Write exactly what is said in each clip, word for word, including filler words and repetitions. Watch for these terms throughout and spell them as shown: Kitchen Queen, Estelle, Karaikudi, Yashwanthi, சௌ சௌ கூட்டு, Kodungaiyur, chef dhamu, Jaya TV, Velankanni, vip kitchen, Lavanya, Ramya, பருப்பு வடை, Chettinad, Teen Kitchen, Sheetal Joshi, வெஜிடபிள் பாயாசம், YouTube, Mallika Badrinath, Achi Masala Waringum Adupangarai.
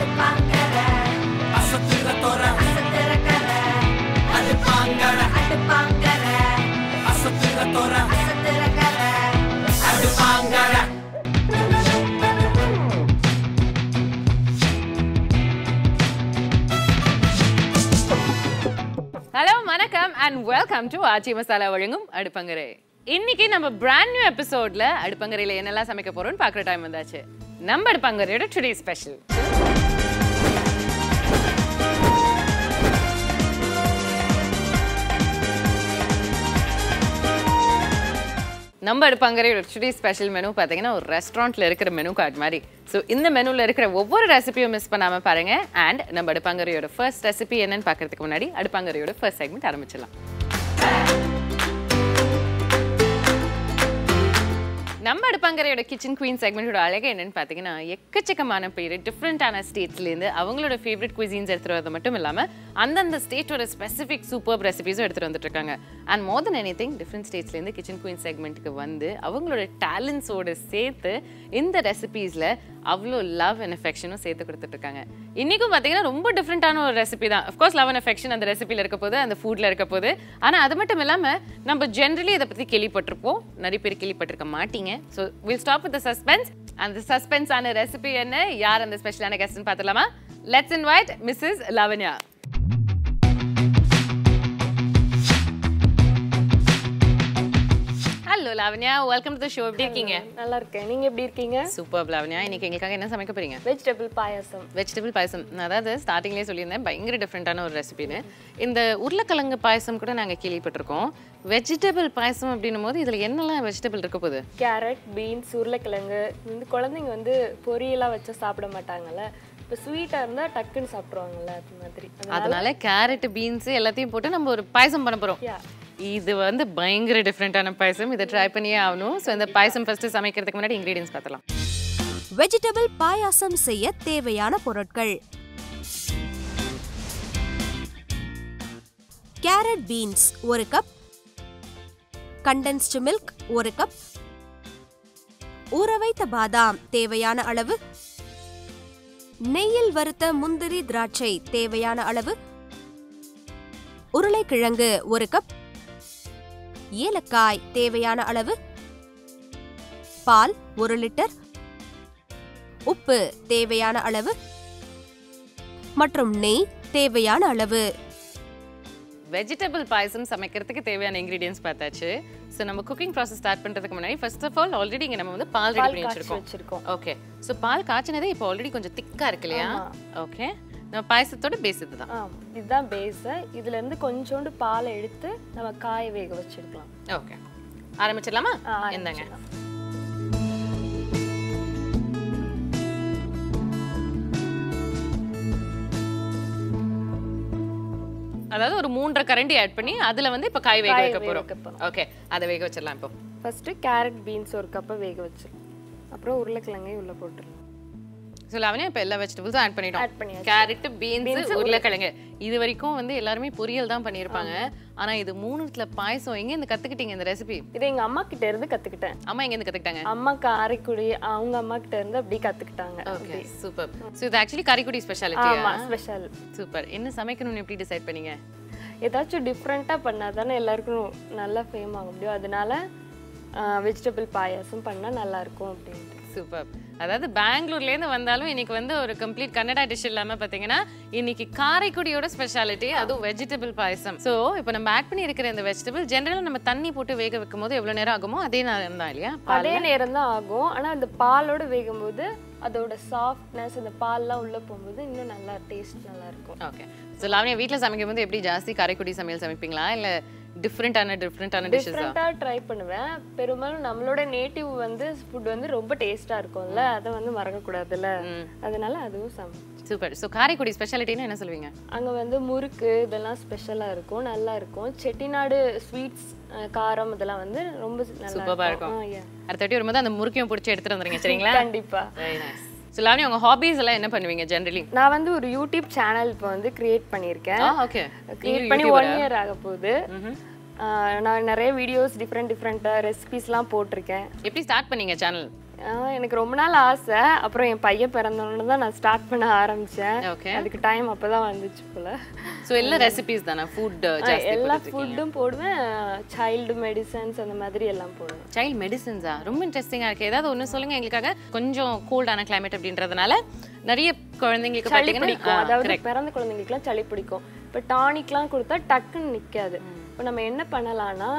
Adupangarai. Asatira tora, asatira kara. Adupangarai, Adupangarai. Asatira tora, asatira kara. Adupangarai. Hello, Manakam, and welcome to Achi Masala Waringum Adupangarai. இன்னைக்கு நம்ம brand new episode ல அடுப்பங்கரையில என்னெல்லாம் சமைக்க போறோம்னு பார்க்குற time வந்தாச்சு. நம்ம அடுப்பங்கரையோட டுடே ஸ்பெஷல். நம்ம அடுப்பங்கரையோட டுடே ஸ்பெஷல் மெனு பாத்தீங்கன்னா ஒரு ரெஸ்டாரன்ட்ல இருக்கிற மெனு கார்டு மாதிரி. சோ இந்த மெனுல இருக்கிற ஒவ்வொரு ரெசிபியும் மிஸ் பண்ணாம பாருங்க. and நம்ம அடுப்பங்கரையோட first recipe என்னன்னு பார்க்கிறதுக்கு முன்னாடி அடுப்பங்கரையோட first segment ஆரம்பிச்சலாம். நம்ம அடுப்பங்கரையோட கிச்சன் குவீன் செக்மெண்ட்டோட அழகு என்னன்னு பார்த்தீங்கன்னா எக்கச்சக்கமான பேர் டிஃப்ரெண்ட்டான ஸ்டேட்ஸ்லேருந்து அவங்களோட ஃபேவரட் குவிசீன்ஸ் எடுத்துகிட்டு வரது மட்டும் இல்லாமல் அந்தந்த ஸ்டேட்டோட ஸ்பெசிஃபிக் சூப்பர் ரெசிபீஸும் எடுத்துகிட்டு வந்துட்டுருக்காங்க. And more then any thing different ஸ்டேட்ஸ்லேருந்து kitchen queen செக்மெண்ட்டுக்கு வந்து அவங்களோட டேலண்ட்ஸோடு சேர்த்து இந்த ரெசிபீஸில் அவ்வளோ லவ் அண்ட் அஃபெக்ஷனும் சேர்த்து கொடுத்துட்ருக்காங்க. இன்றைக்கும் பார்த்தீங்கன்னா ரொம்ப டிஃப்ரெண்ட்டான ஒரு ரெசிபி தான். அஃப்கோர்ஸ் லவ் அண்ட் அஃபெக்ஷன் அந்த ரெசிபியில் இருக்க போது அந்த ஃபுட்டில் இருக்க போது. ஆனால் அது மட்டும் இல்லாமல் நம்ம ஜென்ரலி இதை பற்றி கேள்விப்பட்டிருப்போம், நிறைய பேர் கேள்விப்பட்டிருக்க மாட்டீங்க. So we'll stop with the suspense and the suspense on a recipe and yaar and the special ana guest nu paathirama. Let's invite Missus Lavanya. Hello Lavanya, welcome to the show. Eppadi irkinga? Nalla irukken, neenga eppadi irkinga? Superb Lavanya, inikku engalukkaga enna samaikka poringa? Vegetable payasam. Vegetable payasam nadha starting la sollirunden bayangara different ana or recipe nu. Indha urlakalanga payasam kuda naanga keeli pettirukom. Vegetable payasam அப்படின்னும் போது இதில் என்னெல்லாம் vegetable இருக்க போகுது? Carrot, beans, உருளைக்கிழங்கு. இந்த குழந்தைங்க வந்து பொரியெல்லாம் வச்சா சாப்பிட மாட்டாங்கல்ல, இப்போ ஸ்வீட்டாக இருந்தால் டக்குன்னு சாப்பிடுவாங்கல்ல, அது மாதிரி. அதனால கேரட், பீன்ஸ் எல்லாத்தையும் போட்டு நம்ம ஒரு பாயசம் பண்ண போகிறோம். இது வந்து பயங்கர டிஃப்ரெண்ட்டான பாயசம், இதை ட்ரை பண்ணியே ஆகணும். ஸோ இந்த பாயசம் ஃபஸ்ட்டு சமைக்கிறதுக்கு முன்னாடி இன்க்ரீடியன்ஸ் பார்த்தலாம். வெஜிடபிள் பாயாசம் செய்ய தேவையான பொருட்கள்: கேரட், பீன்ஸ் ஒரு கப், condensed milk ஒரு கப், ஊற வைத்த பாதாம் தேவையான அளவு, நெய்யில் வறுத்த முந்திரி திராட்சை தேவையான அளவு, உருளைக்கிழங்கு ஒரு கப், ஏலக்காய் தேவையான அளவு, பால் ஒரு லிட்டர், உப்பு தேவையான அளவு மற்றும் நெய் தேவையான அளவு. வெஜிடபிள் பாயசம் சமைக்கிறதுக்கு தேவையான இன்கிரீடியன்ஸ் பார்த்தாச்சு. ஸோ நம்ம குக்கிங் ப்ராசஸ் ஸ்டார்ட் பண்ணுறதுக்கு முன்னாடி ஃபர்ஸ்ட் ஆஃப் ஆல் ஆல்ரெடி இங்கே நம்ம வந்து பால் ரெடி பண்ணி வச்சிருக்கோம். ஓகே, ஸோ பால் காய்ச்சினதே இப்போ ஆல்ரெடி கொஞ்சம் திக்காக இருக்கு இல்லையா? ஓகே, நம்ம பாயசத்தோட பேஸ் இதுதான். இதுதான் பேஸு. இதுலேருந்து கொஞ்சோண்டு பாலை எடுத்து நம்ம காய வேக வச்சுருக்கலாம். ஓகே, ஆரம்பிச்சிடலாமா? என்னங்க அதாவது ஒரு மூன்றரை கரண்டி ஆட் பண்ணி அதுல வந்து இப்ப காய் வேக வைக்க போறோம். ஓகே, அத வேக வச்சிரலாம். இப்போ ஃபர்ஸ்ட் கேரட், பீன்ஸ் ஒரு கப் வேக வச்சிரலாம். அப்புறம் உருளைக்கிழங்கை உள்ள போட்டுறலாம். சோ லவனே இப்ப எல்லா வெஜிடபிள்ஸும் ஆட் பண்ணிட்டோம். கேரட், பீன்ஸ், உருளைக்கிழங்கு. இது வரைக்கும் வந்து எல்லாரும் பொரியல் தான் பண்ணிருப்பாங்க. ஆனா இது மூணுத்துல பாயசம் எங்க இருந்து கத்துக்கிட்டீங்க இந்த ரெசிபி? இது எங்க அம்மா கிட்ட இருந்து கத்துக்கிட்டேன். அம்மா எங்க இருந்து கத்துக்கிட்டாங்க? அம்மா காரைக்குடி அவங்க அம்மா கிட்ட இருந்து அப்படியே கத்துக்கிட்டாங்க. Okay, super. சோ இது एक्चुअली காரைக்குடி ஸ்பெஷாலிட்டி. ஆமா, ஸ்பெஷல். சூப்பர். என்ன சமைக்கணும்னு எப்படி டிசைட் பண்ணீங்க? ஏதாச்சும் டிஃபரண்டா பண்ணாதானே எல்லாருக்கும் நல்லா ஃபேம் ஆக முடியும். அதனால வெஜிடபிள் பாயாசம் பண்ணா நல்லா இருக்கும் அப்படின்ட்டு. சூப்பர். அதாவது பெங்களூர்லேருந்து வந்தாலும் இன்னைக்கு வந்து ஒரு கம்ப்ளீட் கன்னடா டிஷ் இல்லாமல் பார்த்தீங்கன்னா இன்னைக்கு காரைக்குடியோட ஸ்பெஷாலிட்டி அதுவும் வெஜிடபிள் பாயசம். ஸோ இப்போ நம்ம ஆட் பண்ணி இருக்கிற இந்த வெஜிடபிள் ஜென்ரலாக நம்ம தண்ணி போட்டு வேக வைக்கும் போது எவ்வளோ நேரம் ஆகுமோ அதே நேரம் தான் இல்லையா? அதே நேரம் தான் ஆகும். ஆனால் அந்த பாலோடு வேகும் போது அதோட சாஃப்ட்னஸ் அந்த பால்லாம் உள்ளே போகும்போது இன்னும் நல்லா டேஸ்ட் நல்லா இருக்கும். ஓகே, ஸோ லவனியா வீட்டில் சமைக்கும் போது எப்படி ஜாஸ்தி காரைக்குடி சமையல் சமைப்பீங்களா இல்லை டிஃப்ரெண்டான டிஃப்ரெண்டான டிஷ்ஷஸ் டிஃப்ரெண்டாக ட்ரை பண்ணுவேன்? பெரும்பாலும் நம்மளோட நேட்டிவ் வந்து ஃபுட் வந்து ரொம்ப டேஸ்ட்டாக இருக்கும்ல, அதை வந்து மறக்கக்கூடாதுல்ல, அதனால அதுவும் சமை. சூப்பர். ஸோ காரைக்குடி ஸ்பெஷாலிட்டின்னு என்ன சொல்லுவீங்க? அங்கே வந்து முறுக்கு இதெல்லாம் ஸ்பெஷலாக இருக்கும், நல்லா இருக்கும். செட்டிநாடு ஸ்வீட்ஸ் காரம் இதெல்லாம் வந்து ரொம்ப சூப்பராக இருக்கும். அடுத்தட்டி வரும்போது அந்த முறுக்கையும் பிடிச்சி எடுத்துகிட்டு வந்துடுங்க, சரிங்களா? கண்டிப்பாக. So Lavanya, உங்க ஹாபீஸ் எல்லாம் என்ன பண்ணுவீங்க ஜெனரலி? நான் வந்து ஒரு யூடியூப் சேனல் இப்போ வந்து கிரியேட் பண்ணியிருக்கேன். ஓகே, கிரியேட் பண்ணி ஒன் இயர் ஆக போகுது. நான் நிறைய வீடியோஸ் டிஃப்ரெண்ட் டிஃப்ரெண்ட் ரெசிபிஸ்லாம் போட்டிருக்கேன். எப்படி ஸ்டார்ட் பண்ணீங்க சேனல்? எனக்கு ரொம்ப நாள் ஆசை அப்புறம் என் பைய பிறந்தனோட தான் நான் ஸ்டார்ட் பண்ண ஆரம்பிச்சேன் அதுக்கு டைம் அப்பதான் வந்துச்சு போல சோ எல்லா ரெசிபீஸ் தான ஃபுட் ஜாஸ்தி எல்லா ஃபுட்டும் போடுவேன் சைல்ட் மெடிசன்ஸ் அந்த மாதிரி எல்லாம் போடுவேன் சைல்ட் மெடிசன்ஸா ரொம்ப இன்ட்ரஸ்டிங்கா இருக்கு ஏதாவது ஒன்னு சொல்லுங்க எங்களுக்காக கொஞ்சம் கோல்டான கிளைமேட் அப்படின்றதனால நிறைய குழந்தைகளுக்கு பாத்தீங்கன்னா அதாவது பிறந்த குழந்தைகளுக்கு சளி பிடிக்கும் இப்ப டானிக்லாம் கொடுத்தா டக்குன்னு நிக்காது இப்போ நம்ம என்ன பண்ணலாம்னா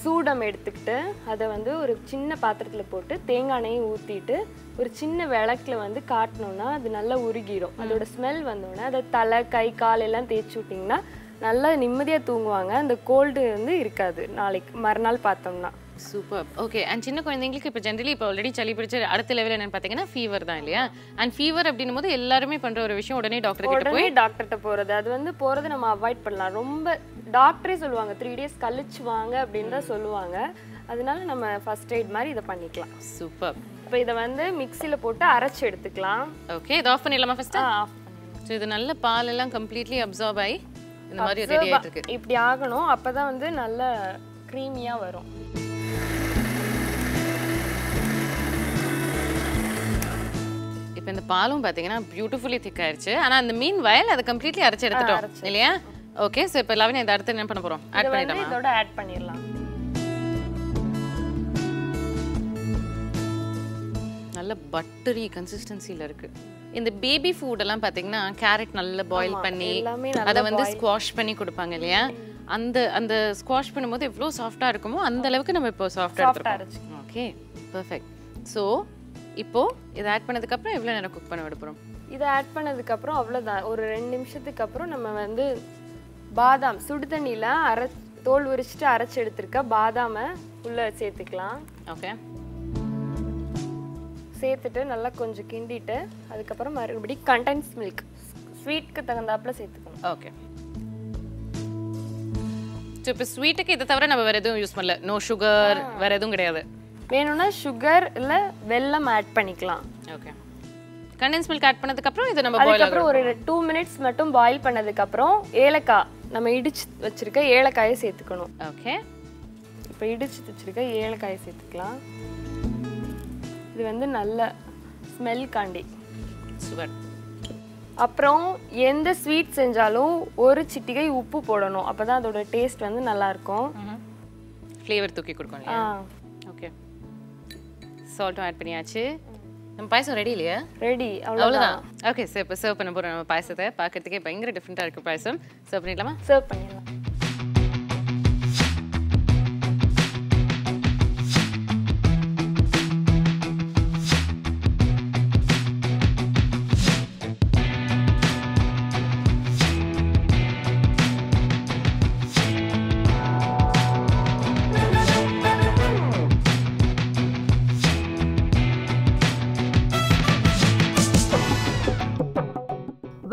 சூடம் எடுத்துக்கிட்டு அத வந்து ஒரு சின்ன பாத்திரத்துல போட்டு தேங்காய் எண்ணெயை ஊத்திட்டு ஒரு சின்ன விளக்குல வந்து காட்டணும்னா அது நல்லா உருகிரும் அதோட ஸ்மெல் வந்தோனே அத தலை கை கால் எல்லாம் தேய்ச்சு விட்டீங்கன்னா நல்லா நிம்மதியா தூங்குவாங்க அந்த கோல்ட் வந்து இருக்காது நாளைக்கு மறுநாள் பார்த்தோம்னா சூப்பர் ஓகே and சின்ன குழந்தைகளுக்கு இப்ப ஜெனரலி இப்ப ஆல்ரெடி சளி பிடிச்ச அடுத்த லெவல் என்னன்னு பாத்தீங்கன்னா ஃபீவர் தான் இல்லையா and ஃபீவர் அப்படினும்போது எல்லாரும் பண்ற ஒரு விஷயம் உடனே டாக்டர் கிட்ட போய் டாக்டர் கிட்ட போறது அது வந்து போறது நம்ம அவாய்ட் பண்ணலாம் ரொம்ப டாக்டரே சொல்வாங்க three days கழிச்சு வாங்க அப்படின்றத சொல்வாங்க அதனால நம்ம ஃபர்ஸ்ட் எய்ட் மாதிரி இத பண்ணிக்கலாம் சூப்பர் இப்போ இத வந்து மிக்ஸில போட்டு அரைச்சு எடுத்துக்கலாம் ஓகே இத ஆஃப் பண்ணிரலாமா ஃபர்ஸ்ட் ஆஃப் சோ இது நல்ல பால் எல்லாம் கம்ப்ளீட்லி அப்சார்ப் ஆயி இந்த மாதிரி ரெடி ஆயிருக்கு இப்படி ஆகணும் அப்பதான் வந்து நல்ல கிரீமியா வரும் இப்ப இந்த பாலும் பாத்தீங்கன்னா பியூட்டிஃபுல்லி திக் ஆயிருச்சு ஆனா அந்த மீன் வயல் அது கம்ப்ளீட்லி அரைச்சு எடுத்துட்டோம் இல்லையா ஓகே சோ இப்ப லவன்யா இத அடுத்து என்ன பண்ண போறோம் ஆட் பண்ணிடலாம் இதோட ஆட் பண்ணிரலாம் நல்ல பட்டரி கன்சிஸ்டன்சில இருக்கு இந்த பேபி ஃபுட் எல்லாம் பாத்தீங்கன்னா கேரட் நல்ல பாயில் பண்ணி அத வந்து ஸ்குவாஷ் பண்ணி கொடுப்பாங்க இல்லையா அந்த அந்த ஸ்குவாஷ் பண்ணும்போது எவ்ளோ சாஃப்ட்டா இருக்குமோ அந்த அளவுக்கு நம்ம இப்போ சாஃப்ட்டா எடுத்துறோம் ஓகே பெர்ஃபெக்ட் சோ இப்போ இத ஆட் பண்ணதுக்கு அப்புறம் எவ்ளோ நேரம் குக் பண்ண விட போறோம் இத ஆட் பண்ணதுக்கு அப்புறம் அவ்வளவுதான் ஒரு ரெண்டு நிமிஷத்துக்கு அப்புறம் நம்ம வந்து பாதாம் சுடு தண்ணில அரை தோல் உரிச்சிட்டு அரைச்சு எடுத்துக்க பாதாம உள்ள சேர்த்துக்கலாம் ஓகே சேர்த்துட்டு நல்லா கொஞ்சம் கிண்டிட்டு அதுக்கு அப்புறம் மறுபடியும் கண்டென்ஸ் milk ஸ்வீட்க்கு தகுந்தாப்ல சேர்த்துக்கணும் ஓகே இப்போ ஸ்வீட்க்கு இத தவிர நம்ம வேற எதுவும் யூஸ் பண்ணல நோ சுகர் வேற எதுவும் கிடையாது வேணும்னா சுகர் இல்ல வெல்லம் ஆட் பண்ணிக்கலாம் ஓகே கண்டென்ஸ் milk ஆட் பண்ணதுக்கு அப்புறம் இத நம்ம பாயில் அப்புறம் ஒரு two minutes மட்டும் பாயில் பண்ணதுக்கு அப்புறம் ஏலக்காய் நம்ம இடிச்சு வச்சிருக்க ஏலக்காயை சேர்த்துக்கணும் ஓகே இப்போ இடிச்சு வச்சிருக்க ஏலக்காயை சேர்த்துக்கலாம் இது வந்து நல்ல ஸ்மெல் காண்டி சூப்பர் அப்புறம் எந்த ஸ்வீட் செஞ்சாலும் ஒரு சிட்டிகை உப்பு போடணும் அப்பதான் அதோட டேஸ்ட் வந்து நல்லா இருக்கும் ஃப்ளேவர் தூக்கி கொடுக்கும் ஆ ஓகே salt ஆட் பண்ணியாச்சு நம்ம பாயசம் ரெடி இல்லையா ரெடி அவ்வளவுதான் ஓகே சோ இப்போ சர்வ் பண்ண போறோம் நம்ம பாயசத்தை பார்க்கிறதுக்கே பயங்கர டிஃபரண்டா இருக்கு பாயசம் சர்வ் பண்ணிடலாமா சர்வ் பண்ணிடலாம்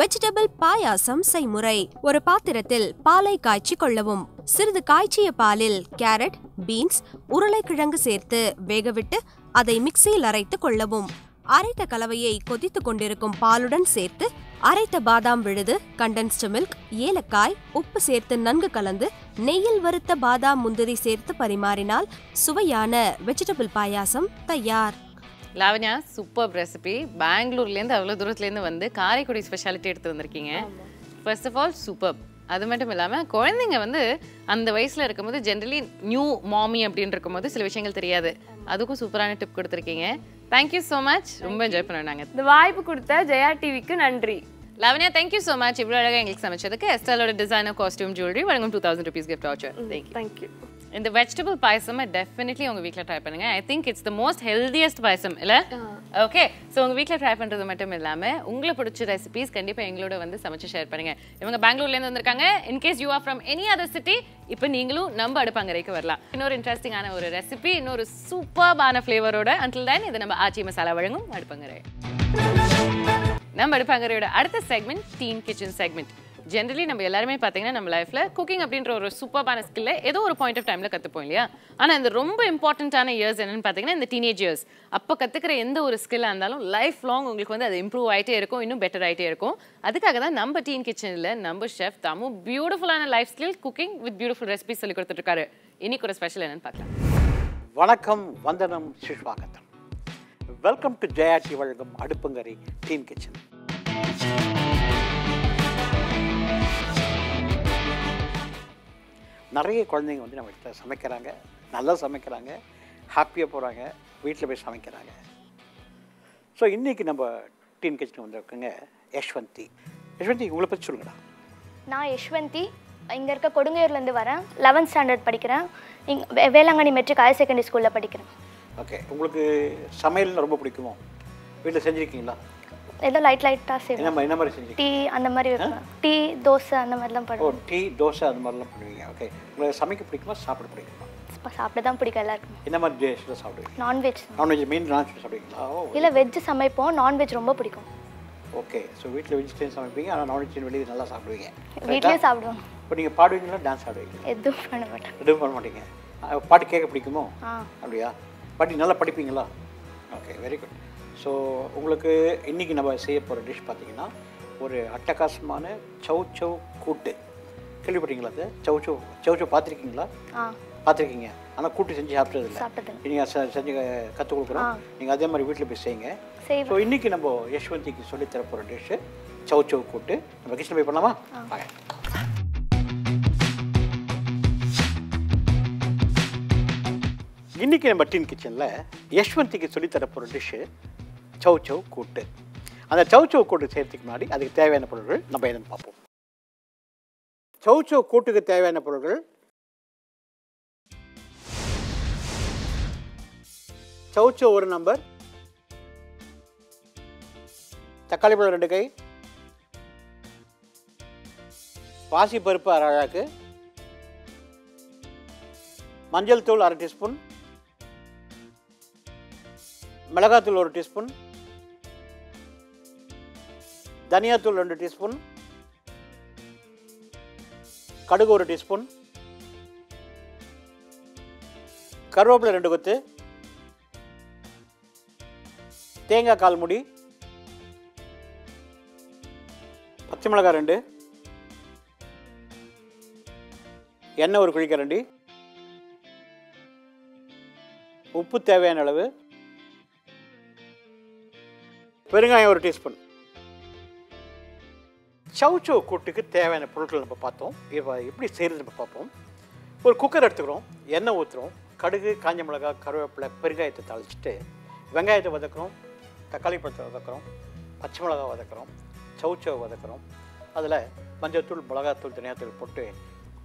வெஜிடபிள் பாயாசம் செய்முறை ஒரு பாத்திரத்தில் பாலை காய்ச்சி கொள்ளவும் சிறிது காய்ச்சிய பாலில் கேரட் பீன்ஸ் உருளைக்கிழங்கு சேர்த்து வேகவிட்டு அதை மிக்சியில் அரைத்து கொள்ளவும் அரைத்த கலவையை கொதித்து கொண்டிருக்கும் பாலுடன் சேர்த்து அரைத்த பாதாம் விழுது கண்டென்ஸ்டு மில்க் ஏலக்காய் உப்பு சேர்த்து நன்கு கலந்து நெய்யில் வறுத்த பாதாம் முந்திரி சேர்த்து பரிமாறினால் சுவையான வெஜிடபிள் பாயாசம் தயார் லாவண்யா சூப்பர் ரெசிபி பெங்களூர்லேருந்து அவ்வளோ தூரத்துலேருந்து வந்து காரைக்குடி ஸ்பெஷாலிட்டி எடுத்து வந்திருக்கீங்க ஃபர்ஸ்ட் ஆஃப் ஆல் சூப்பர் அது மட்டும் இல்லாமல் குழந்தைங்க வந்து அந்த வயசில் இருக்கும்போது ஜென்ரலி நியூ மாமி அப்படின்னு இருக்கும்போது சில விஷயங்கள் தெரியாது அதுக்கும் சூப்பரான டிப் கொடுத்துருக்கீங்க தேங்க்யூ ஸோ மச் ரொம்ப என்ஜாய் பண்ணோம் நாங்கள் இந்த வாய்ப்பு கொடுத்த ஜெயா டிவிக்கு நன்றி லாவண்யா தேங்க்யூ ஸோ மச் இவ்வளோ அழகாக எங்களுக்கு சமைச்சதுக்கு எஸ்டலோட டிசைனர் காஸ்டியூம் ஜுவல்லரி வழங்கும் two thousand rupees gift voucher thank you இந்த வெஜிடபிள் பாயசம் டெஃபினெட்லி உங்க வீட்ல ட்ரை பண்ணுங்க I think it's the most healthiest payasam இல்ல ஓகே சோ உங்க வீட்ல ட்ரை பண்றது மட்டும் இல்லாம உங்களுக்கு பிடிச்ச ரெசிபீஸ் கண்டிப்பா எங்களோட வந்து சமைச்சு ஷேர் பண்ணுங்க இவங்க பெங்களூர்ல இருந்து வந்திருக்காங்க in case you are from any other city இப்போ நீங்களும் நம்ம அடுப்பங்கரைக்கு வரலாம் இன்னொரு இன்ட்ரஸ்டிங்கான ஒரு ரெசிபி இன்னொரு சூப்பர்பான ஃப்ளேவரோட until then இது நம்ம ஆச்சி மசாலா வழங்கும் அடுப்பங்கரை நம்ம அடுப்பங்கரையோட அடுத்த segment teen kitchen segment generally நம்ம எல்லாருமே பார்த்தீங்கன்னா நம்ம லைஃப்ல குக்கிங் அப்படின்ற ஒரு சூப்பரான ஸ்கில்ல ஏதோ ஒரு பாயிண்ட் ஆஃப் டைம்ல கற்றுப்போம் இல்லையா ஆனால் இந்த ரொம்ப இம்பார்ட்டன்டான இயர்ஸ் என்னன்னு பார்த்தீங்கன்னா இந்த டீனேஜ் இயர்ஸ் அப்போ கற்றுக்கிற எந்த ஒரு ஸ்கில்லாக இருந்தாலும் லைஃப் லாங் உங்களுக்கு வந்து அது இம்ப்ரூவ் ஆகிட்டே இருக்கும் இன்னும் பெட்டர் ஆகிட்டே இருக்கும் அதுக்காக தான் நம்ம டீன் கிச்சனில் நம்ம ஷெஃப் தாமு பியூட்டிஃபுல்லான life skill cooking with beautiful recipes சொல்லி கொடுத்துட்டு இருக்காரு இன்னைக்கு ஒரு ஸ்பெஷல் என்னன்னு பார்க்கலாம் வணக்கம் வந்தனம் சுஷ்வாகத்தம் Welcome to Jaya T V Waringum Adupangarai, Teen Kitchen. நிறைய குழந்தைங்க வந்து நம்ம கிட்ட சமைக்கறாங்க, நல்லா சமைக்கறாங்க, ஹாப்பியா போறாங்க, வீட்ல போய் சமைக்கறாங்க. சோ இன்னைக்கு நம்ம டீன் கிச்சன் வந்திருக்கங்க யஷ்வந்தி. யஷ்வந்தி உங்களை பத்தி சொல்லுங்கடா. நான் யஷ்வந்தி இங்க இருக்க கொடுங்கையூர்ல இருந்து வரேன். eleventh ஸ்டாண்டர்ட் படிக்கிறேன். வேளாங்கண்ணி மெட்ரிக் ஹையர் செகண்டரி ஸ்கூல்ல படிக்கிறேன். ஓகே. உங்களுக்கு சமையல் ரொம்ப பிடிக்குமா? வீட்ல செஞ்சிருக்கீங்களா? ஏதோ லைட் லைட்டா செய்வேன். என்ன என்ன மாதிரி செஞ்சீங்க? டீ அந்த மாதிரி வைப்பேன். டீ, தோசை அந்த மாதிரி எல்லாம் பண்ணுவேன். ஓ, டீ, தோசை அந்த மாதிரி எல்லாம் பண்ணுவீங்க. ஓகே. உங்களுக்கு சமைக்க பிடிக்குமா? சாப்பிட பிடிக்குமா? சாப்பிட தான் பிடிக்கும் எல்லாருக்கும். என்ன மாதிரி டேஸ்ல சாப்பிடுவீங்க? நான்வெஜ். நான்வெஜ் மீன் நான்வெஜ் சாப்பிடுவீங்களா? இல்ல வெஜ் சமைப்போம். நான்வெஜ் ரொம்ப பிடிக்கும். ஓகே. சோ வீட்ல வெஜிடேரியன் சமைப்பீங்க, ஆனா நான்வெஜ் வெளிய நல்லா சாப்பிடுவீங்க. வீட்லயே சாப்பிடுவோம். இப்போ நீங்க பாடுவீங்களா டான்ஸ் ஆடுவீங்க? எதுவும் பண்ண மாட்டேன். எதுவும் பண்ண மாட்டீங்க. பாட்டு கேட்க பிடிக்குமா? அப்படியே. பாட்டு நல்லா படிப்பீங்களா? Okay, very good. ஸோ உங்களுக்கு இன்றைக்கி நம்ம செய்ய போகிற டிஷ் பார்த்திங்கன்னா ஒரு அட்டகாசமான சவு சவு கூட்டு. கேள்விப்பட்டீங்களா? அது சவு சவு சவு சவு பார்த்துருக்கீங்களா? பார்த்துருக்கீங்க, ஆனால் கூட்டு செஞ்சு சாப்பிட்டது இல்லை. நீங்கள் செஞ்சு கற்றுக் கொடுக்குறோம், நீங்கள் அதே மாதிரி வீட்டில் போய் செய்யுங்க. ஸோ இன்றைக்கி நம்ம யஷ்வந்திக்கு சொல்லித்தர போகிற டிஷ்ஷு சவு சவு கூட்டு. நம்ம கிச்சன் போய் பண்ணலாமா? வாங்க. இன்றைக்கி நம்ம டீன் கிச்சனில் யஷ்வந்திக்கு சொல்லித்தர போகிற டிஷ்ஷு சவு சவு கூட்டு. அந்த சவு சவு கூட்டு செய்கிறதுக்கு முன்னாடி அதுக்கு தேவையான பொருட்கள் நம்ம என்னென்னு பார்ப்போம். சவு சவு கூட்டுக்கு தேவையான பொருட்கள் சவு சவு ஒரு நம்பர், தக்காளி பழம் ரெண்டு கை, பாசி பருப்பு அரை அழாக்கு, மஞ்சள் தூள் அரை டீஸ்பூன், மிளகாத்தூள் ஒரு டீஸ்பூன், தனியாத்தூள் ரெண்டு டீஸ்பூன், கடுகு ஒரு டீஸ்பூன், கருவேப்பிலை ரெண்டு கொத்து, தேங்காய் கால் முடி, பச்சை மிளகாய் ரெண்டு, எண்ணெய் ஒரு குழிக்கரண்டி, உப்பு தேவையான அளவு, பெருங்காயம் ஒரு டீஸ்பூன். சவு சவு கூட்டுக்கு தேவையான பொருட்கள் நம்ம பார்த்தோம். இப்போ எப்படி செய்கிறது நம்ம பார்ப்போம். ஒரு குக்கர் எடுத்துக்கிறோம், எண்ணெய் ஊற்றுறோம், கடுகு, காஞ்ச மிளகாய், கருவேப்பிலை, பெருங்காயத்தை தாளிச்சிட்டு வெங்காயத்தை வதக்குறோம், தக்காளி பழத்தை வதக்குறோம், பச்சை மிளகாய் வதக்குறோம், சவு சவு வதக்குறோம். அதில் மஞ்சத்தூள், மிளகாத்தூள், தனியாத்தூள் போட்டு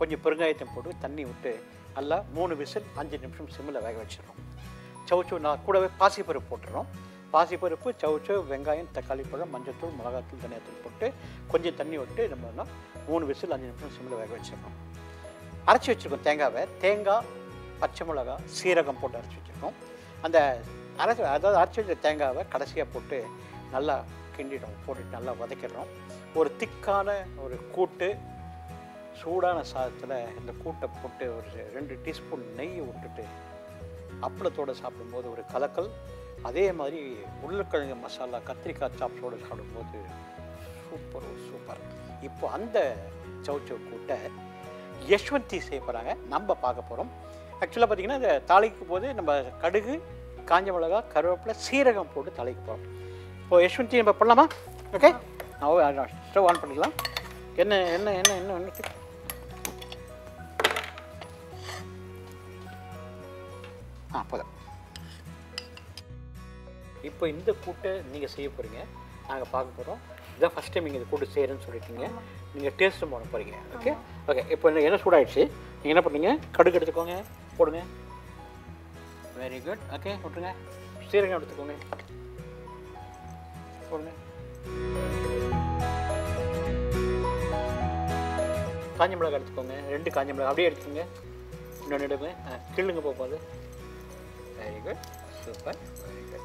கொஞ்சம் பெருங்காயத்தையும் போட்டு தண்ணி விட்டு நல்லா மூணு விசில் அஞ்சு நிமிஷம் சிம்மில் வேக வச்சிடுறோம். சவு சவு நான் கூடவே பாசிப்பருப்பு போட்டுடுறோம். பாசிப்பருப்பு, சவுச்சு, வெங்காயம், தக்காளி பழம், மஞ்சத்தூள், மிளகாத்தூள், தனியாத்தூள் போட்டு கொஞ்சம் தண்ணி விட்டு நம்ம மூணு விசில் அஞ்சு நிமிஷம் சிம்மில் வேக வச்சுருக்கோம். அரைச்சி வச்சுருக்கோம் தேங்காவை. தேங்காய், பச்சை மிளகா, சீரகம் போட்டு அரைச்சி வச்சுருக்கோம். அந்த அரைச்சி அதாவது அரைச்சி வச்ச தேங்காவை கடைசியாக போட்டு நல்லா கிண்டிடுறோம், போட்டுட்டு நல்லா வதக்கிடுறோம். ஒரு திக்கான ஒரு கூட்டு. சூடான சாதத்தில் இந்த கூட்டை போட்டு ஒரு ரெண்டு டீஸ்பூன் நெய்யை விட்டுட்டு அப்பளத்தோடு சாப்பிடும்போது ஒரு கலக்கல். அதே மாதிரி உருளைக்கிழங்கு மசாலா, கத்திரிக்காய் சாப்ஸோடு சாப்பிடும்போது சூப்பர் சூப்பர். இப்போ அந்த சவு சவு கூட்டை யஷ்வந்தி செய்ய போகிறாங்க, நம்ம பார்க்க போகிறோம். ஆக்சுவலாக பார்த்திங்கன்னா இந்த தாளிக்கும் போது நம்ம கடுகு, காஞ்ச மிளகா, கருவேப்பிலை, சீரகம் போட்டு தாளிக்க போகிறோம். இப்போது யஷ்வந்தி நம்ம பண்ணலாமா? ஓகே, நான் ஸ்டவ் ஆன் பண்ணிக்கலாம். என்ன என்ன என்ன என்ன என்ன ஆ போதும். இப்போ இந்த கூட்டை நீங்கள் செய்ய போகிறீங்க, நாங்கள் பார்க்க போகிறோம். இதான் ஃபஸ்ட் டைம் நீங்கள் இந்த கூட்டு செய்கிறேன்னு சொல்லியிருக்கீங்க, நீங்கள் டேஸ்ட்டும் போட போகிறீங்க. Okay okay. இப்போ என்ன சூடாகிடுச்சு, நீங்கள் என்ன பண்ணுறீங்க? கடுகு எடுத்துக்கோங்க, போடுங்க. Very good. ஓகே, போட்டுருங்க. சீரகம் எடுத்துக்கோங்க, போடுங்க. காஞ்ச மிளகாய் எடுத்துக்கோங்க, ரெண்டு காஞ்ச மிளகாய் அப்படியே எடுத்துக்கோங்க. இன்னொன்று எடுங்க, கிள்ளுங்க போகாது. Very good, super, very good.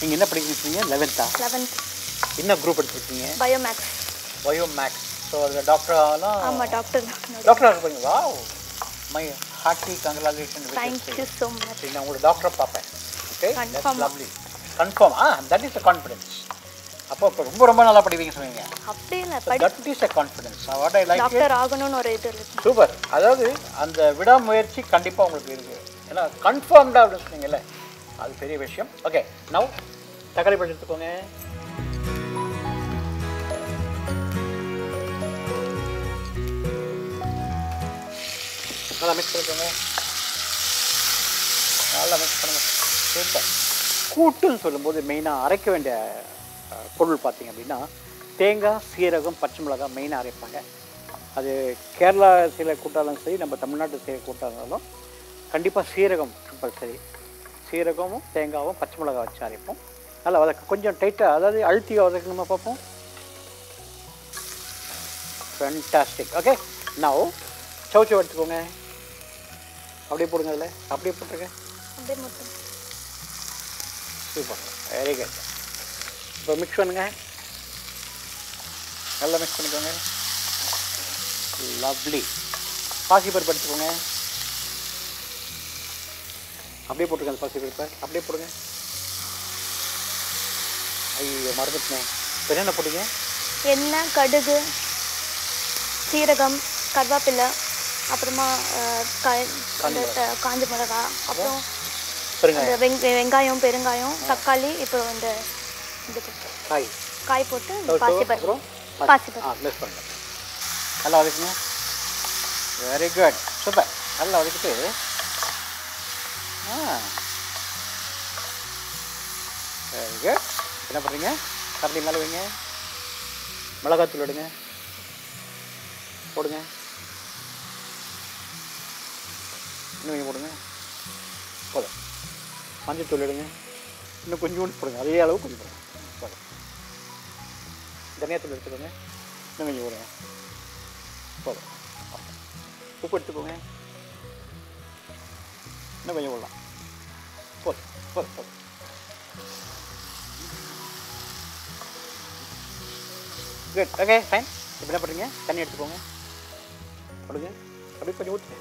நீங்க என்ன படிக்கிறீங்க eleventh eleventh என்ன group எடுத்துக்கிட்டீங்க biomax biomax சோ அது டாக்டர் ஆனா ஆமா டாக்டர் டாக்டர் ஆகுங்க wow my hearty congratulations thank you so much நான் உங்க டாக்டர் பாப்பேன் okay that's lovely confirm ah that is a confidence அப்போ ரொம்ப ரொம்ப நல்லா படிவீங்க சொல்றீங்க அப்படியே இல்ல that is a confidence what I like doctor ஆகணும்னு ஒரு இது இருக்கு சூப்பர் அதாவது அந்த விடா முயற்சி கண்டிப்பா உங்களுக்கு இருக்கு ஏனா கன்ஃபார்ம்டா அப்படிங்கல அது பெரிய விஷயம் ஓகே நவ தக்காளி பழம் எடுத்துக்கோங்க நல்லா mix பண்ணிக்கோங்க நல்லா mix பண்ணுங்க சூப்பர் கூட்டுன்னு சொல்லும்போது மெயினா அரைக்க வேண்டிய பொருள் பாத்தீங்க அப்படினா தேங்காய் சீரகம் பச்சை மிளகாய் மெயினா அரைப்பாங்க அது கேரளா சைல கூட்டாலும் சரி நம்ம தமிழ்நாட்டு சைல கூட்டாலும் கண்டிப்பா சீரகம் கம்பல்சரி சீரகமும் தேங்காவும் பச்சை மிளகாய் வச்சு அரைப்போம் நல்லா வதக்க கொஞ்சம் டைட்டா அதாவது அழுத்தி வதக்கணுமா பாப்போம் ஃபேண்டாஸ்டிக் ஓகே நவ சௌச்சோ எடுத்துக்கோங்க அப்படியே போடுங்க அதுல அப்படியே போட்டுங்க அப்படியே மொத்தம் சூப்பர் வெரி குட் இப்போ mix பண்ணுங்க நல்லா mix பண்ணிக்கோங்க லவ்லி பாசி பருப்பு எடுத்துக்கோங்க அப்படியே போட்டுங்க பாசி பருப்பு அப்படியே போடுங்க ஐயோ மறந்துட்டேன் என்னென்ன போடுங்க எண்ணெய் கடுகு சீரகம் கருவேப்பிலை அப்புறமா காஞ்ச மிளகாய் அப்புறம் வெங்காயம் பெருங்காயம் தக்காளி இப்போ இந்த காய் காய் போட்டு பாசி பருப்பு பாசி பருப்பு ஆ மிக்ஸ் பண்ணுங்க நல்லா வதக்குங்க வெரி குட் சூப்பர் நல்லா வதக்கிட்டு ஆ வெரி குட் என்ன பண்ணுறீங்க கரண்டி மேலே வைங்க மிளகாத்தூள் எடுங்க போடுங்க இன்னும் போடுங்க போதும் மஞ்சள் தூள் எடுங்க இன்னும் கொஞ்சோண்டு போடுங்க அதே அளவு கொஞ்சம் போடுங்க தனியாத்தூள் எடுத்துக்கோங்க இன்னும் கொஞ்சம் போடுங்க போதும் உப்பு எடுத்துக்கோங்க இன்னும் கொஞ்சம் போடலாம் போதும் போதும் போதும் குட் ஓகே ஃபைன் இப்போ என்ன பண்ணுறீங்க தண்ணி எடுத்துக்கோங்க போடுங்க அப்படியே கொஞ்சம் ஊற்று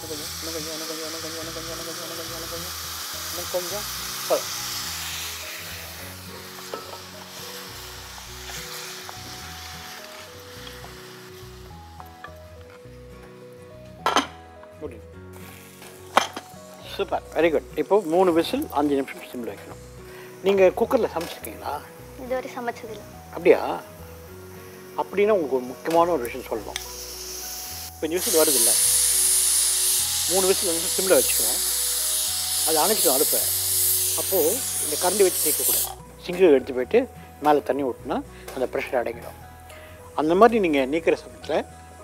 கொஞ்சம் இன்னும் கொஞ்சம் இன்னும் கொஞ்சம் இன்னும் கொஞ்சம் இன்னும் கொஞ்சம் இன்னும் கொஞ்சம் இன்னும் கொஞ்சம் கொஞ்சம் இன்னும் கொஞ்சம் போதும் சூப்பர் வெரி குட் இப்போ மூணு விசில் அஞ்சு நிமிஷம் சிம்ல வைக்கணும் நீங்கள் குக்கரில் சமைச்சிருக்கீங்களா இதுவரை சமைச்சதில்லை அப்படியா அப்படின்னா உங்களுக்கு ஒரு முக்கியமான ஒரு விஷயம் சொல்லணும் இப்போ இந்த விசில் வருது இல்லை மூணு விசில் வந்து சிம்மில் வச்சுக்கணும் அது அணைச்சிடும் அடுப்பை அப்போது இந்த கரண்டி வச்சு தேய்க்கக்கூடாது சிங்கிள் எடுத்து போயிட்டு மேலே தண்ணி ஊட்டினா அந்த ப்ரெஷர் அடங்கிடும் அந்த மாதிரி நீங்கள் நீக்கிற சமயத்தில்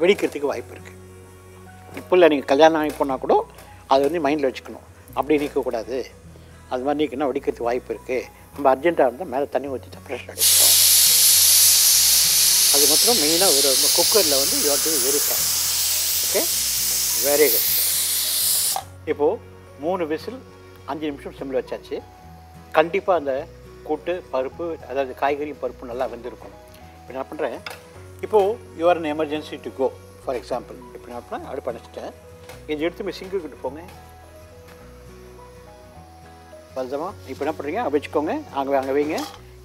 வெடிக்கிறதுக்கு வாய்ப்பு இருக்குது இப்போ இல்லை நீங்கள் கல்யாணம் ஆகி போனால் கூட அது வந்து மைண்டில் வச்சுக்கணும் அப்படியே நீக்கக்கூடாது அது மாதிரி நீக்கினா வெடிக்கிறதுக்கு வாய்ப்பு இருக்குது நம்ம அர்ஜென்ட்டாக இருந்தால் மேலே தண்ணி ஊற்றிட்டு ப்ரெஷர் அடிக்கிறோம் அது மட்டும் மெயினாக ஒரு குக்கரில் வந்து யோட்டு வெறுப்பேன் ஓகே வெரி குட் இப்போது மூணு விசில் அஞ்சு நிமிஷம் சிம்மில் வச்சாச்சு கண்டிப்பாக அந்த கூட்டு பருப்பு அதாவது காய்கறி பருப்பு நல்லா வெந்திருக்கும் இப்போ நான் பண்ணுறேன் இப்போது your an emergency to go for example இப்போ நான் அப்படின்னா அடுப்பு அணைச்சிட்டேன் இது எடுத்துமே சிங்கிள் கிட்ட போங்க பல்சமாக இப்போ என்ன பண்ணுறீங்க வச்சுக்கோங்க அங்கே அங்கே வைங்க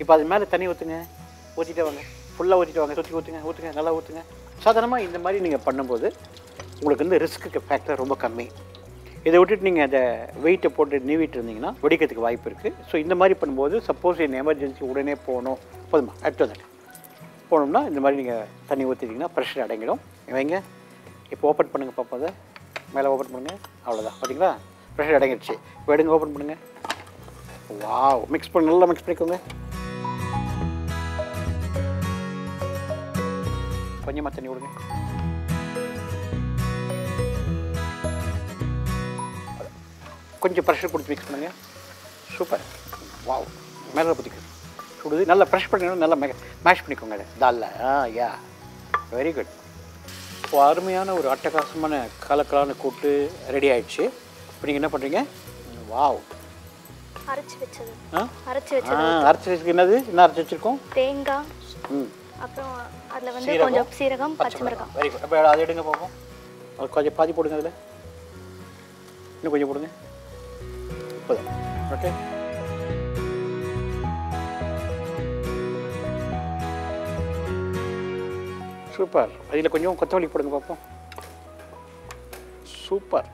இப்போ அது மேலே தண்ணி ஊற்றுங்க ஊற்றிட்டே வாங்க ஃபுல்லாக ஊற்றிட்டு வாங்க சுற்றி ஊற்றுங்க ஊற்றுங்க நல்லா ஊற்றுங்க சாதாரணமாக இந்த மாதிரி நீங்கள் பண்ணும்போது உங்களுக்கு வந்து ரிஸ்க்கு ஃபேக்டர் ரொம்ப கம்மி இதை விட்டுட்டு நீங்கள் அதை வெயிட்டை போட்டு நீவிட்டு இருந்தீங்கன்னா வெடிக்கிறதுக்கு வாய்ப்பு இருக்குது ஸோ இந்த மாதிரி பண்ணும்போது சப்போஸ் என் எமர்ஜென்சி உடனே போகணும் போதுமா அடுத்தது போகணும்னா இந்த மாதிரி நீங்கள் தண்ணி ஊற்றிட்டிங்கன்னா ப்ரெஷர் அடங்கிடும் வைங்க இப்போ ஓப்பன் பண்ணுங்கள் பார்ப்போம் அதை மேலே ஓப்பன் பண்ணுங்கள் அவ்வளோதான் பார்த்தீங்களா ப்ரெஷர் அடங்கிடுச்சு இப்போ எடுங்க ஓப்பன் பண்ணுங்கள் வாவ் மிக்ஸ் பண்ண நல்லா மிக்ஸ் பண்ணிக்கோங்க கொஞ்சமாக தண்ணி விடுங்க கொஞ்சம் ப்ரெஷர் கொடுத்து மிக்ஸ் பண்ணுங்கள் சூப்பர் வாவ் மேலே பற்றிக்கு சுடுது நல்லா ப்ரெஷ் பண்ணிக்கணும் நல்லா மேஷ் பண்ணிக்கோங்க அது தால்ல ஆ யா வெரி குட் இப்போ அருமையான ஒரு அட்டகாசமான கலக்கலான கூட்டு ரெடி ஆகிடுச்சு இப்போ நீங்கள் என்ன பண்ணுறீங்க வாவ் அரைச்சு வெச்சது அரைச்சு வெச்சது அரைச்சு வெச்சது என்னது என்ன அரைச்சு வெச்சிருக்கோம் தேங்காய் ம் அப்புறம் அதுல வந்து கொஞ்சம் சீரகம் பச்சை மிளகாய் வெரி குட் அப்ப அதை எடுங்க பாப்போம் ஒரு கொஞ்சம் பாதி போடுங்க அதுல இன்னும் கொஞ்சம் போடுங்க போதும் ஓகே சூப்பர் அதில கொஞ்சம் கொத்தமல்லி போடுங்க பாப்போம் சூப்பர்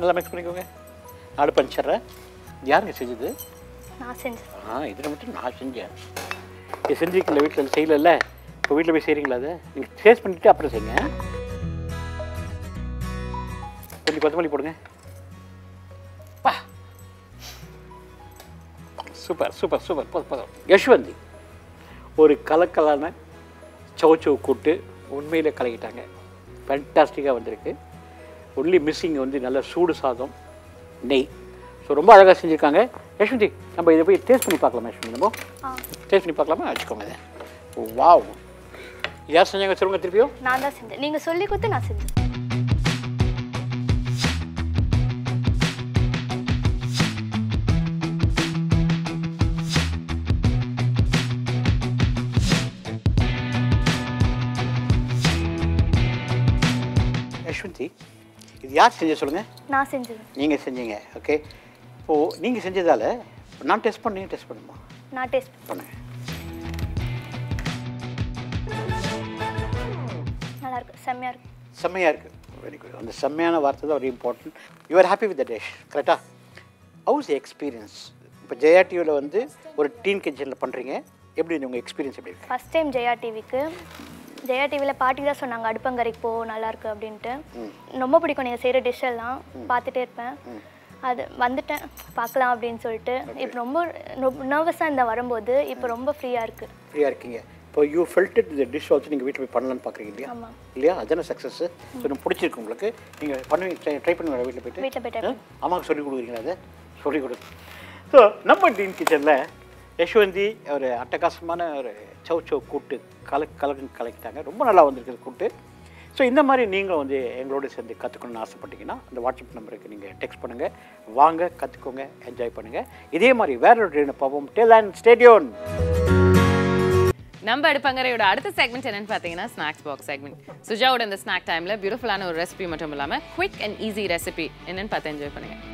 நல்லா mix பண்ணிக்கோங்க ஆடு பஞ்சற யாருங்க செஞ்சது நான் செஞ்சேன் ஆ இத மட்டும் நான் செஞ்சேன் இது செஞ்சிக்கல வீட்ல செய்யலல இப்ப வீட்ல போய் செய்றீங்களா அது நீங்க டேஸ்ட் பண்ணிட்டு அப்புறம் செய்யுங்க கொஞ்சம் கொத்தமல்லி போடுங்க பா சூப்பர் சூப்பர் சூப்பர் போடு போடு யஷ்வந்தி ஒரு கலக்கலான சௌசௌ கூட்டு உண்மையிலே கலக்கிட்டாங்க ஃபேண்டாஸ்டிக்கா வந்திருக்கு ஒன்லி மிஸ்ஸிங் வந்து நல்ல சூடு சாதம் நெய் ஸோ ரொம்ப அழகாக செஞ்சுருக்காங்க யஷ்வந்தி நம்ம இதை போய் டேஸ்ட் பண்ணி பார்க்கலாமா யஷ்வந்தி நம்ம டேஸ்ட் பண்ணி பார்க்கலாமா வச்சுக்கோங்க இதை வாவ் யார் செஞ்சாங்க சொல்லுங்க திருப்பியும் நான் தான் செஞ்சேன் நீங்கள் சொல்லி கொடுத்து நான் செஞ்சேன் யஷ்வந்தி यार செஞ்சே சொல்லுங்க நான் செஞ்சேன் நீங்க செஞ்சீங்க ஓகே இப்போ நீங்க செஞ்சதால நான் டெஸ்ட் பண்ணி டெஸ்ட் பண்ணுமா நான் டெஸ்ட் பண்ணேன் நல்லா இருக்கு செமையா இருக்கு செமையா இருக்கு வெரி குட் அந்த செமையான வார்த்தை தான் very important you are happy with the dish கரெக்ட்டா how's the experience இப்போ ஜெயா டிவில வந்து ஒரு டீன் கிச்சன்ல பண்றீங்க எப்படி உங்க எக்ஸ்பீரியன்ஸ் எப்படி இருக்கு ஃபர்ஸ்ட் டைம் ஜெயா டிவிக்கு ஜெயா டிவில பாட்டி தான் சொன்னாங்க அடுப்பங்கரைக்கு போ நல்லா இருக்கு அப்படினு ரொம்ப பிடிக்கும் நீங்க செய்யற டிஷ் எல்லாம் பார்த்துட்டே இருப்பேன் அது வந்துட்டேன் பார்க்கலாம் அப்படினு சொல்லிட்டு இப்போ ரொம்ப நர்வஸா இந்த வரும்போது இப்போ ரொம்ப ஃப்ரீயா இருக்கு ஃப்ரீயா இருக்கீங்க இப்போ you felt it the dish also நீங்க வீட்ல போய் பண்ணலாம் பார்க்கறீங்க இல்லையா ஆமா இல்லையா அதான சக்சஸ் எனக்கு பிடிச்சிருக்கு உங்களுக்கு நீங்க பண்ணுவீங்க ட்ரை பண்ணுங்க வீட்ல போய் வீட்ல போய் அம்மாக்கு சொல்லி கொடுக்குறீங்களா அது சொல்லி கொடுங்க சோ நம்ம டீன் கிச்சன்ல யஷ்வந்தி ஒரு அட்டகாசமான ஒரு சௌசௌ கூட்டு கலக்கு கலக்குன்னு கலக்கிட்டாங்க ரொம்ப நல்லா வந்திருக்குது கூட்டு ஸோ இந்த மாதிரி நீங்கள் வந்து எங்களோடு சேர்ந்து கற்றுக்கணும்னு ஆசைப்பட்டீங்கன்னா அந்த வாட்ஸ்அப் நம்பருக்கு நீங்கள் டெக்ஸ்ட் பண்ணுங்கள் வாங்க கற்றுக்கோங்க என்ஜாய் பண்ணுங்கள் இதே மாதிரி வேற ஒரு ட்ரெயினை பார்ப்போம் டில் அண்ட் ஸ்டே டியூன் நம்ம அடுப்பங்கரையோட அடுத்த செக்மெண்ட் என்னன்னு பார்த்தீங்கன்னா ஸ்நாக்ஸ் பாக்ஸ் செக்மெண்ட் சுஜாவோட இந்த ஸ்நாக் டைமில் பியூட்டிஃபுல்லான ஒரு ரெசிபி மட்டும் இல்லாமல் குவிக் அண்ட் ஈஸி ரெசிபி என்னென்னு பார்த்து என்ஜாய் பண்ணுங்கள்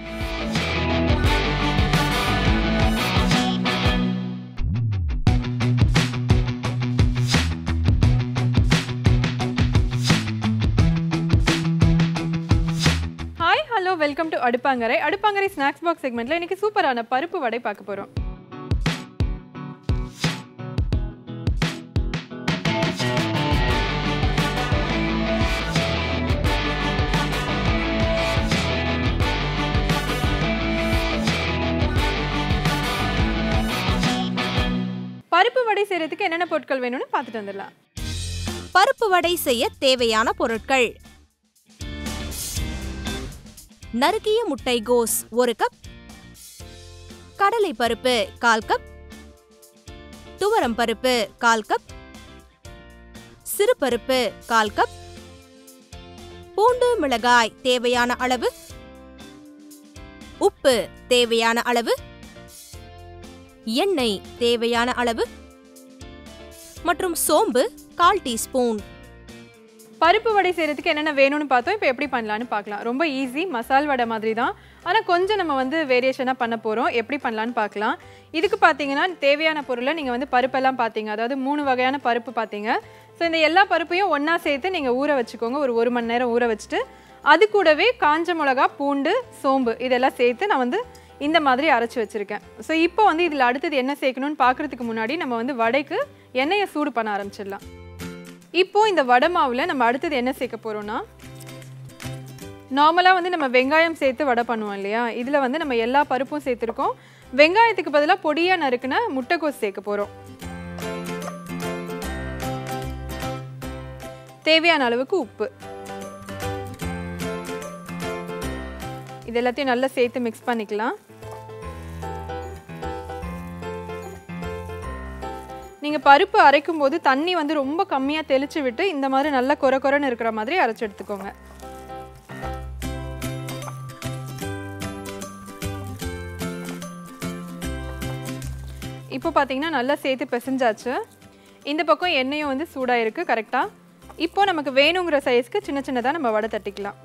Welcome to Adupangarai. Adupangarai snacks box segment. Let's see super ana parupu vadai paaka porom. Parupu vadai seiradhukku enna porutkal venumnu paathu vandirala. Parupu vadai seiya thevaiyaana porutkal. நறுக்கிய முட்டை கோஸ் ஒரு cup கடலை பருப்பு கால் cup துவரம் பருப்பு கால் cup சிறு பருப்பு கால் cup பூண்டு மிளகாய் தேவையான அளவு உப்பு தேவையான அளவு எண்ணெய் தேவையான அளவு மற்றும் சோம்பு கால் டீஸ்பூன் பருப்பு வடை செய்யறதுக்கு என்னென்ன வேணும்னு பார்த்தோம் இப்போ எப்படி பண்ணலாம்னு பார்க்கலாம் ரொம்ப ஈஸி மசால் வடை மாதிரி தான் ஆனால் கொஞ்சம் நம்ம வந்து வேரியேஷனாக பண்ண போகிறோம் எப்படி பண்ணலான்னு பார்க்கலாம் இதுக்கு பார்த்தீங்கன்னா தேவையான பொருளை நீங்கள் வந்து பருப்பெல்லாம் பார்த்தீங்க அதாவது மூணு வகையான பருப்பு பார்த்தீங்க ஸோ இந்த எல்லா பருப்பையும் ஒன்றா சேர்த்து நீங்கள் ஊற வச்சுக்கோங்க ஒரு ஒரு மணி நேரம் ஊற வச்சுட்டு அது கூடவே காஞ்ச மிளகா பூண்டு சோம்பு இதெல்லாம் சேர்த்து நான் வந்து இந்த மாதிரி அரைச்சி வச்சுருக்கேன் ஸோ இப்போ வந்து இதில் அடுத்தது என்ன சேர்க்கணும்னு பார்க்குறதுக்கு முன்னாடி நம்ம வந்து வடைக்கு எண்ணெயை சூடு பண்ண ஆரம்பிச்சிடலாம் இப்போ இந்த வடை மாவில் நம்ம அடுத்தது என்ன சேர்க்க போகிறோம்னா நார்மலாக வந்து நம்ம வெங்காயம் சேர்த்து வடை பண்ணுவோம் இல்லையா இதில் வந்து நம்ம எல்லா பருப்பும் சேர்த்துருக்கோம் வெங்காயத்துக்கு பதிலாக பொடியாக நறுக்குன்னா முட்டைக்கோஸ் சேர்க்க போகிறோம் தேவையான அளவுக்கு உப்பு இது எல்லாத்தையும் நல்லா சேர்த்து மிக்ஸ் பண்ணிக்கலாம் நீங்கள் பருப்பு அரைக்கும் போது தண்ணி வந்து ரொம்ப கம்மியாக தெளிச்சு விட்டு இந்த மாதிரி நல்லா கொர கொரன்னு இருக்கிற மாதிரி அரைச்சி எடுத்துக்கோங்க இப்போ பாத்தீங்கன்னா நல்லா சேத்து பிசைஞ்சாச்சு இந்த பக்கம் எண்ணெயும் வந்து சூடா இருக்கு கரெக்ட்டா இப்போ நமக்கு வேணும்ங்கற சைஸ்க்கு சின்ன சின்னதா நம்ம வடை தட்டிக்கலாம்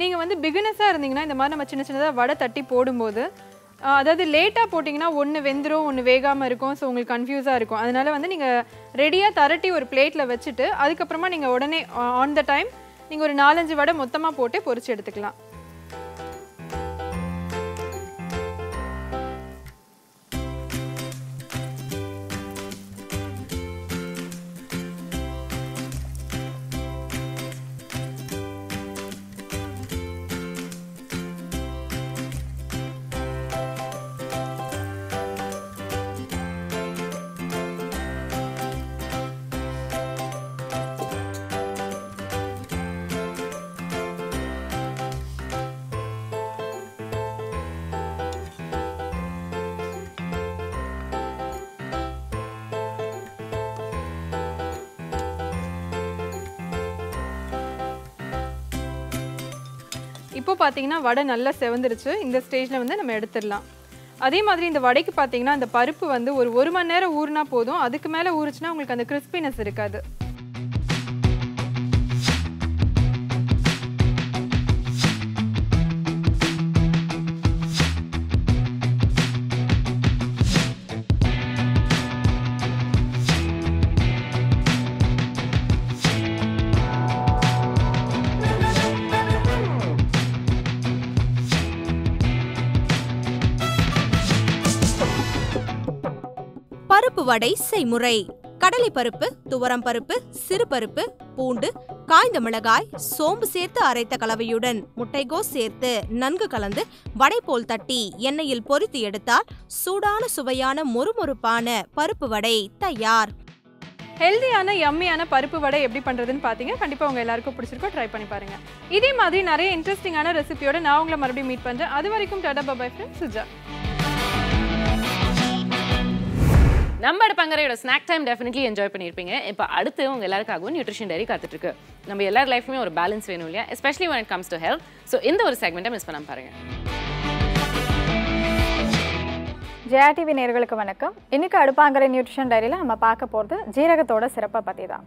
நீங்க வந்து பிகினர்ஸா இருந்தீங்கன்னா இந்த மாதிரி நம்ம சின்ன சின்னதா வடை தட்டி போடும்போது அதாவது லேட்டா போடிங்கனா ஒன்னு வெந்துரும் ஒன்னு வேகாம இருக்கும் சோ உங்களுக்கு கன்ஃபியூஸா இருக்கும் அதனால வந்து நீங்க ரெடியா தரட்டி ஒரு பிளேட்ல வச்சிட்டு அதுக்கு அப்புறமா நீங்க உடனே ஆன் தி டைம் நீங்க ஒரு நாலஞ்சு வடை மொத்தமா போட்டு பொரிச்சு எடுத்துக்கலாம் இப்போ பாத்தீங்கன்னா வடை நல்லா செவந்திருச்சு இந்த ஸ்டேஜ்ல வந்து நம்ம எடுத்துறலாம் அதே மாதிரி இந்த வடைக்கு பாத்தீங்கன்னா இந்த பருப்பு வந்து ஒரு ஒரு மணி நேரம் ஊறுனா போதும் அதுக்கு மேல ஊறுச்சுனா உங்களுக்கு அந்த கிறிஸ்பினஸ் இருக்காது வடை செய்முறை கடலை பருப்பு துவரம் பருப்பு சிறு பருப்பு பூண்டு காய்ந்த மிளகாய் சோம்பு சேர்த்து அரைத்த கலவையுடன் முட்டைகோஸ் சேர்த்து நன்கு கலந்து வடை போல் தட்டி எண்ணெயில் பொரித்து எடுத்தால் சூடான சுவையான மொறுமொறுப்பான பருப்பு வடை தயார் ஹெல்தியான யம்மியான பருப்பு வடை எப்படி பண்றதுன்னு பாத்தீங்க கண்டிப்பா உங்க எல்லாருக்கும் பிடிச்சிருக்கோ ட்ரை பண்ணி பாருங்க இதே மாதிரி நிறைய இன்ட்ரெஸ்டிங்கான ரெசிபியோட நான் உங்களை மறுபடியும் மீட் பண்றேன் அது வரைக்கும் tata bye bye friends Suja நம்ம அடுப்பங்கரையோட ஸ்நாக் டைம் டெஃபினெட்லி என்ஜாய் பண்ணியிருப்பீங்க இப்போ அடுத்து உங்கள் எல்லாருக்காகவும் நியூட்ரிஷன் டைரி காத்துட்டு இருக்கு நம்ம எல்லார் லைஃப்லையுமே ஒரு பேலன்ஸ் வேணும் இல்லையா especially when it comes to health so இந்த ஒரு செக்மெண்ட்டை மிஸ் பண்ணாம பாருங்க ஜெயா டிவி நேயர்களுக்கு வணக்கம் இன்னைக்கு அடுப்பாங்கரை நியூட்ரிஷன் டைரியில் நம்ம பார்க்க போகிறது ஜீரகத்தோட சிறப்பை பற்றி தான்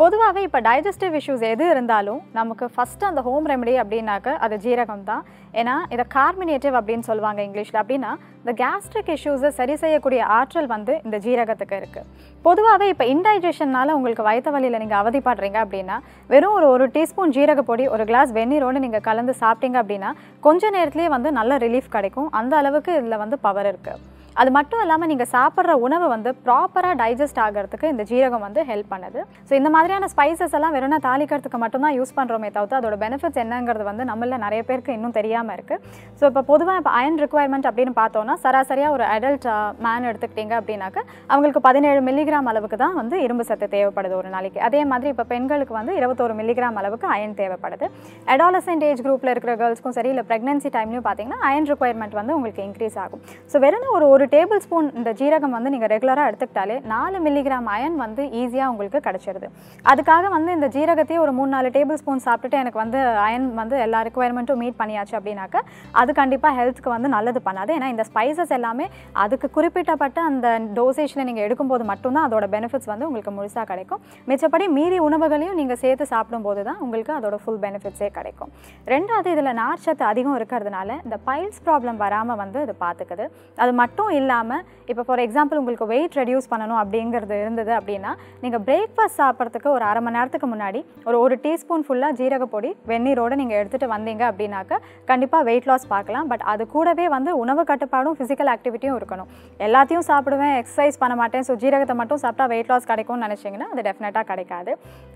பொதுவாகவே இப்போ டைஜஸ்டிவ் இஷ்யூஸ் எது இருந்தாலும் நமக்கு ஃபஸ்ட்டு அந்த ஹோம் ரெமெடி அப்படின்னாக்க அது ஜீரகம் தான் ஏன்னா இதை கார்மினேட்டிவ் அப்படின்னு சொல்லுவாங்க இங்கிலீஷில் அப்படின்னா இந்த கேஸ்ட்ரிக் இஷ்யூஸை சரி செய்யக்கூடிய ஆற்றல் வந்து இந்த ஜீரகத்துக்கு இருக்குது பொதுவாகவே இப்போ இன்டைஜஷன்னால் உங்களுக்கு வயிற்று வலியில் நீங்கள் அவதிப்படுறீங்க அப்படின்னா வெறும் ஒரு ஒரு டீஸ்பூன் ஜீரக பொடி ஒரு கிளாஸ் வெந்நீரோடு நீங்கள் கலந்து சாப்பிட்டீங்க அப்படின்னா கொஞ்ச நேரத்துலேயே வந்து நல்ல ரிலீஃப் கிடைக்கும் அந்த அளவுக்கு இதில் வந்து பவர் இருக்குது அது மட்டும் இல்லாமல் நீங்கள் சாப்பிட்ற உணவு வந்து ப்ராப்பராக டைஜஸ்ட் ஆகிறதுக்கு இந்த ஜீரகம் வந்து ஹெல்ப் பண்ணுது ஸோ இந்த மாதிரியான ஸ்பைசஸ் எல்லாம் வெறும்னா தாளிக்கிறதுக்கு மட்டும்தான் யூஸ் பண்ணுறோமே தவிர்த்து அதோட பெனிஃபிட்ஸ் என்னங்கிறது வந்து நம்மள நிறைய பேருக்கு இன்னும் தெரியாமல் இருக்குது ஸோ இப்போ பொதுவாக இப்போ அயன் ரிக்குவயர்மெண்ட் அப்படின்னு பார்த்தோன்னா சராசரியாக ஒரு அடல்ட் மேன் எடுத்துக்கிட்டீங்க அப்படின்னாக்க அவங்களுக்கு பதினேழு மில்லிகிராம் அளவுக்கு தான் வந்து இரும்பு சத்து தேவைப்படுது ஒரு நாளைக்கு அதே மாதிரி இப்போ பெண்களுக்கு வந்து இருபத்தோரு மில்லிகிராம் அளவுக்கு அயன் தேவைப்படுது அடாலசன்ட் ஏஜ் குரூப்பில் இருக்கிற கேர்ள்ஸ்க்கும் சரி இல்லை ப்ரெக்னன்சி டைம்லையும் பார்த்தீங்கன்னா அயன் ரிக்குவயர்மெண்ட் வந்து உங்களுக்கு இன்க்ரீஸ் ஆகும் ஸோ வெறும் ஒரு ஒரு டேபிள் ஸ்பூன் இந்த ஜீரகம் வந்து நீங்கள் ரெகுலராக எடுத்துக்கிட்டாலே நாலு மில்லிகிராம் அயன் வந்து ஈஸியாக உங்களுக்கு கிடச்சிடுது அதுக்காக வந்து இந்த ஜீரகத்தையே ஒரு மூணு நாலு டேபிள் ஸ்பூன் சாப்பிட்டுட்டு எனக்கு வந்து அயன் வந்து எல்லா ரெக்குவயர்மெண்ட்டும் மீட் பண்ணியாச்சு அப்படின்னாக்க அது கண்டிப்பாக ஹெல்த்துக்கு வந்து நல்லது பண்ணாது ஏன்னா இந்த ஸ்பைசஸ் எல்லாமே அதுக்கு குறிப்பிட்டப்பட்ட அந்த டோசேஜில் நீங்கள் எடுக்கும்போது மட்டும்தான் அதோட பெனிஃபிட்ஸ் வந்து உங்களுக்கு முழுசாக கிடைக்கும் மிச்சப்படி மீறி உணவுகளையும் நீங்கள் சேர்த்து சாப்பிடும்போது தான் உங்களுக்கு அதோட ஃபுல் பெனிஃபிட்ஸே கிடைக்கும் ரெண்டாவது இதில் நார்ச்சத்து அதிகம் இருக்கிறதுனால இந்த பைல்ஸ் ப்ராப்ளம் வராமல் வந்து இது பார்த்துக்குது அது மட்டும் இல்லாமல் இப்போ ஃபார் எக்ஸாம்பிள் உங்களுக்கு வெயிட் ரெடியூஸ் பண்ணணும் அப்படிங்கிறது இருந்தது அப்படின்னா நீங்கள் பிரேக்ஃபாஸ்ட் சாப்பிட்றதுக்கு ஒரு அரை மணி நேரத்துக்கு முன்னாடி ஒரு ஒரு டீஸ்பூன் ஃபுல்லாக ஜீரக பொடி வெந்நீரோடு நீங்கள் எடுத்துகிட்டு வந்தீங்க அப்படின்னாக்க கண்டிப்பாக வெயிட் லாஸ் பார்க்கலாம் பட் அது கூடவே வந்து உணவு கட்டுப்பாடும் ஃபிசிக்கல் ஆக்டிவிட்டியும் இருக்கணும் எல்லாத்தையும் சாப்பிடுவேன் எக்ஸசைஸ் பண்ண மாட்டேன் ஸோ ஜீரகத்தை மட்டும் சாப்பிட்டா வெயிட் லாஸ் கிடைக்கும்னு நினச்சிங்கன்னா அது டெஃபினட்டாக கிடைக்காது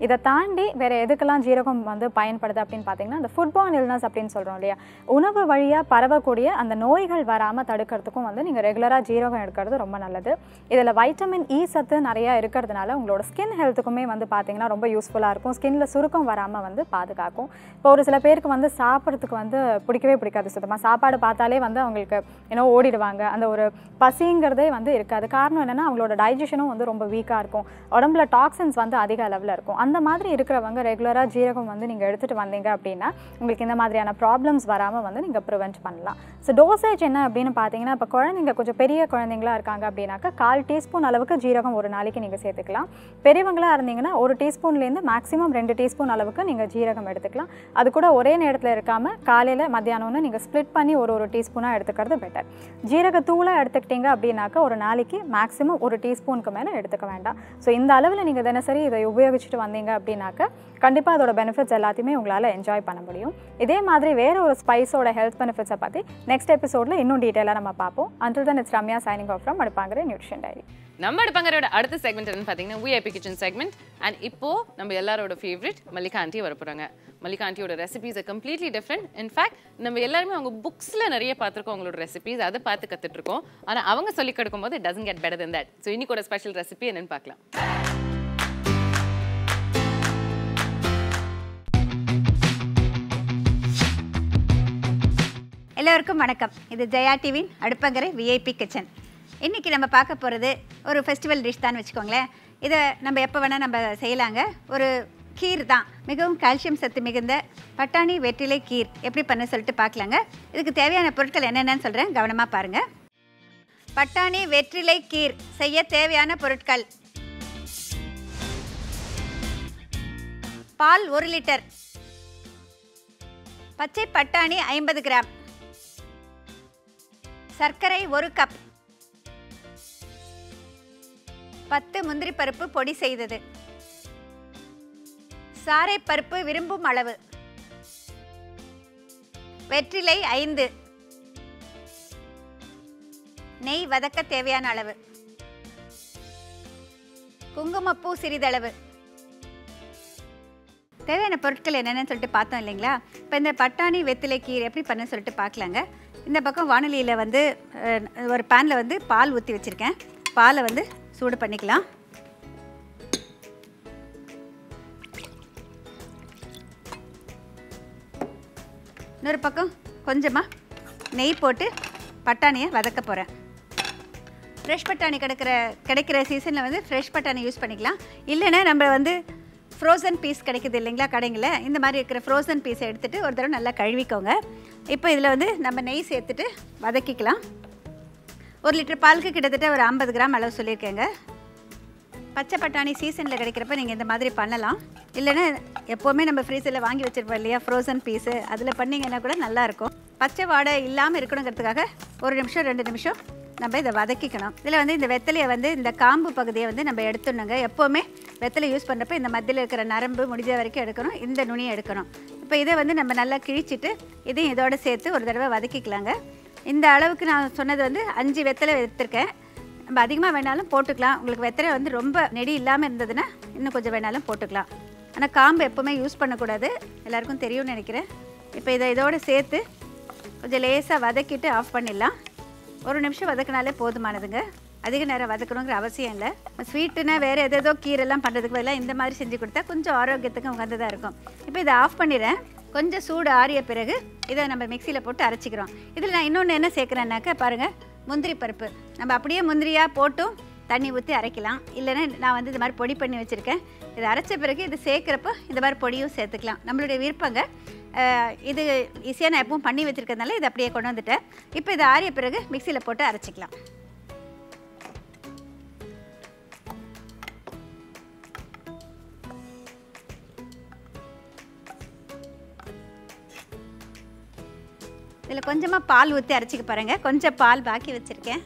இதை தாண்டி வேறு எதுக்கெல்லாம் ஜீரகம் வந்து பயன்படுது அப்படின்னு பார்த்தீங்கன்னா இந்த ஃபுட்பால் இல்னஸ் அப்படின்னு சொல்கிறோம் இல்லையா உணவு வழியாக பரவக்கூடிய அந்த நோய்கள் வராமல் தடுக்கிறதுக்கும் வந்து நீங்கள் ரெகுலராக ஜீரகம் எடுக்கிறது எடுத்துக்கிறது ரொம்ப நல்லது. இதல வைட்டமின் E சத்து நிறைய இருக்குிறதுனால உங்களோட ஸ்கின் ஹெல்த்துக்குமே வந்து பாத்தீங்கன்னா ரொம்ப யூஸ்புல்லா இருக்கும். ஸ்கின்ல சுருக்கம் வராம வந்து பாதுகாக்கும். இப்போ ஒரு சில பேருக்கு வந்து சாப்பிடுறதுக்கு வந்து பிடிக்கவே பிடிக்காது. சுத்தமா சாப்பாடு பார்த்தாலே வந்து அவங்களுக்கு ஏனோ ஓடிடுவாங்க. அந்த ஒரு பசிங்கறதே வந்து இருக்காது. காரணம் என்னன்னா அவங்களோட டைஜஷனும் வந்து ரொம்ப வீக்கா இருக்கும். உடம்புல டாக்ஸின்ஸ் வந்து அதிக அளவுல இருக்கும். அந்த மாதிரி இருக்குறவங்க ரெகுலரா ஜீரகம் வந்து நீங்க எடுத்துட்டு வந்தீங்க அப்படினா உங்களுக்கு இந்த மாதிரியான problems வராம வந்து நீங்க prevent பண்ணலாம். சோ டோசேஜ் என்ன அப்படினு பாத்தீங்கன்னா இப்ப குழந்தைங்க கொஞ்சம் பெரிய குழந்தைகளா இருக்காங்க அப்படினாக்க கால் டீஸ்பூன் அளவுக்கு ஜீரகம் ஒரு நாளைக்கு நீங்க சேர்த்துக்கலாம். பெரியவங்களா இருந்தீங்கன்னா ஒரு டீஸ்பூன்ல இருந்து மேக்ஸिमम two டீஸ்பூன் அளவுக்கு நீங்க ஜீரகம் எடுத்துக்கலாம். அது கூட ஒரே நேரத்துல இருக்காம காலையில மத்தியானம்னு நீங்க ஸ்ப்ளிட் பண்ணி ஒரு ஒரு டீஸ்பூனா எடுத்துக்கிறது பெட்டர். ஜீரக தூளா எடுத்துக்கிட்டீங்க அப்படினாக்க ஒரு நாளைக்கு maximum ஒரு டீஸ்பூனுக்கு மேல எடுத்துக்க வேண்டாம். சோ இந்த அளவுல நீங்க தினசரி இத உபயோகிச்சிட்டு வந்தீங்க அப்படினாக்க கண்டிப்பா அதோட பெனிஃபிட்ஸ் எல்லாத்தையுமே உங்களால என்ஜாய் பண்ண முடியும். இதே மாதிரி வேற ஒரு ஸ்பைஸோட ஹெல்த் பெனிஃபிட்ஸ் பத்தி நெக்ஸ்ட் எபிசோட்ல இன்னும் டீடைலா நம்ம பாப்போம். Until then it's Ramya signing off from Adupangarai Nutrition Diary. நம்ம Adupangaraiயோட அடுத்த செக்மெண்ட் என்ன பாத்தீங்கன்னா V I P Kitchen segment. And இப்போ நம்ம எல்லாரோட ஃபேவரட் மல்லிகா ஆண்டி வரப்போறாங்க. மல்லிகா ஆண்டியோட recipes are completely different. In fact நம்ம எல்லாரும் அவங்க booksல நிறைய பாத்துறோம் அவங்களோட ரெசிபீஸ் அத பார்த்து கத்துட்டு இருக்கோம். ஆனா அவங்க சொல்லி கொடுக்கும்போது it doesn't get better than that. So இன்னிக்கோட ஸ்பெஷல் ரெசிபி என்னன்னு பார்க்கலாம். எல்லோருக்கும் வணக்கம். இது ஜயா டிவியின் அடுப்பங்கரை விஐபி கிச்சன். இன்றைக்கி நம்ம பார்க்க போகிறது ஒரு ஃபெஸ்டிவல் டிஷ் தான் வச்சுக்கோங்களேன். இதை நம்ம எப்போ வேணால் நம்ம செய்யலாங்க. ஒரு கீர் தான், மிகவும் கால்சியம் சத்து மிகுந்த பட்டாணி வெற்றிலை கீர் எப்படி பண்ண சொல்லிட்டு பார்க்கலாங்க. இதுக்கு தேவையான பொருட்கள் என்னென்னு சொல்கிறேன், கவனமாக பாருங்கள். பட்டாணி வெற்றிலை கீர் செய்ய தேவையான பொருட்கள்: பால் ஒரு லிட்டர், பச்சை பட்டாணி ஐம்பது கிராம், சர்க்கரை ஒரு கப், பத்து முந்திரி பருப்பு பொடி செய்தது, சாறை பருப்பு விரும்பும் அளவு, வெற்றிலை ஐந்து, நெய் வதக்க தேவையான அளவு, குங்குமப்பூ சிறிதளவு. தேவையான பொருட்கள் என்னென்னு சொல்லிட்டு பார்த்தோம் இல்லைங்களா. இப்போ இந்த பட்டாணி வெற்றிலை கீரை எப்படி பண்ண சொல்லிட்டு பார்க்கலாங்க. இந்த பக்கம் வானொலியில் வந்து ஒரு பேனில் வந்து பால் ஊற்றி வச்சுருக்கேன். பாலை வந்து சூடு பண்ணிக்கலாம். இன்னொரு பக்கம் கொஞ்சமாக நெய் போட்டு பட்டாணியை வதக்க போகிறேன். ஃப்ரெஷ் பட்டாணி கிடைக்கிற கிடைக்கிற சீசனில் வந்து ஃப்ரெஷ் பட்டாணி யூஸ் பண்ணிக்கலாம். இல்லைன்னா நம்ம வந்து ஃப்ரோசன் பீஸ் கிடைக்குது இல்லைங்களா கடைங்கள, இந்த மாதிரி இருக்கிற ஃப்ரோசன் பீஸை எடுத்துகிட்டு ஒரு தடவை நல்லா கழுவிக்கோங்க. இப்போ இதில் வந்து நம்ம நெய் சேர்த்துட்டு வதக்கிக்கலாம். ஒரு லிட்டர் பாலுக்கு கிட்டத்தட்ட ஒரு ஐம்பது கிராம் அளவு சொல்லியிருக்கேங்க. பச்சை பட்டாணி சீசனில் கிடைக்கிறப்ப நீங்கள் இந்த மாதிரி பண்ணலாம். இல்லைன்னா எப்போவுமே நம்ம ஃப்ரீசரில் வாங்கி வச்சுருப்போம் இல்லையா ஃப்ரோசன் பீஸு, அதில் பண்ணிங்கன்னா கூட நல்லாயிருக்கும். பச்சை வாடை இல்லாமல் இருக்கணுங்கிறதுக்காக ஒரு நிமிஷம் ரெண்டு நிமிஷம் நம்ம இதை வதக்கிக்கணும். இதில் வந்து இந்த வெத்தலையை வந்து இந்த காம்பு பகுதியை வந்து நம்ம எடுத்துடணுங்க. எப்போவுமே வெத்தலை யூஸ் பண்ணுறப்ப இந்த மத்தியில் இருக்கிற நரம்பு முடிஞ்ச வரைக்கும் எடுக்கணும், இந்த நுனியை எடுக்கணும். இப்போ இதை வந்து நம்ம நல்லா கிழிச்சிட்டு இதையும் இதோடு சேர்த்து ஒரு தடவை வதக்கிக்கலாங்க. இந்த அளவுக்கு நான் சொன்னது வந்து அஞ்சு வெத்தலை எடுத்துருக்கேன். நம்ம அதிகமாக வேணாலும் போட்டுக்கலாம். உங்களுக்கு வெத்தலை வந்து ரொம்ப நெடி இல்லாமல் இருந்ததுன்னா இன்னும் கொஞ்சம் வேணாலும் போட்டுக்கலாம். ஆனால் காம்பு எப்போவுமே யூஸ் பண்ணக்கூடாது, எல்லாேருக்கும் தெரியும்னு நினைக்கிறேன். இப்போ இதை இதோடு சேர்த்து கொஞ்சம் லேசாக வதக்கிட்டு ஆஃப் பண்ணிடலாம். ஒரு நிமிஷம் வதக்கினாலே போதுமானதுங்க. அதிக நேரம் வதக்கணுங்கிற அவசியம் இல்லை. ஸ்வீட்டுனா வேறு எதோ கீரெல்லாம் பண்ணுறதுக்கு பதிலாக இந்த மாதிரி செஞ்சு கொடுத்தா கொஞ்சம் ஆரோக்கியத்துக்கு உகந்ததாக இருக்கும். இப்போ இதை ஆஃப் பண்ணிடுறேன். கொஞ்சம் சூடு ஆறிய பிறகு இதை நம்ம மிக்சியில் போட்டு அரைச்சிக்கிறோம். இதில் நான் இன்னொன்று என்ன சேர்க்குறேன்னாக்கா பாருங்கள், முந்திரி பருப்பு. நம்ம அப்படியே முந்திரியாக போட்டும் தண்ணி ஊற்றி அரைக்கலாம். இல்லைன்னா நான் வந்து இது மாதிரி பொடி பண்ணி வச்சுருக்கேன். இதை அரைச்ச பிறகு இது சேர்க்குறப்போ இந்த மாதிரி பொடியும் சேர்த்துக்கலாம், நம்மளுடைய விருப்பங்க. இது ஈஸியாக நான் எப்பவும் பண்ணி வச்சுருக்கிறதுனால இதை அப்படியே கொண்டு வந்துட்டேன். இப்போ இதை ஆறிய பிறகு மிக்சியில் போட்டு அரைச்சிக்கலாம். இதில் கொஞ்சமாக பால் ஊற்றி அரைச்சிக்க பாருங்கள். கொஞ்சம் பால் பாக்கி வச்சுருக்கேன்.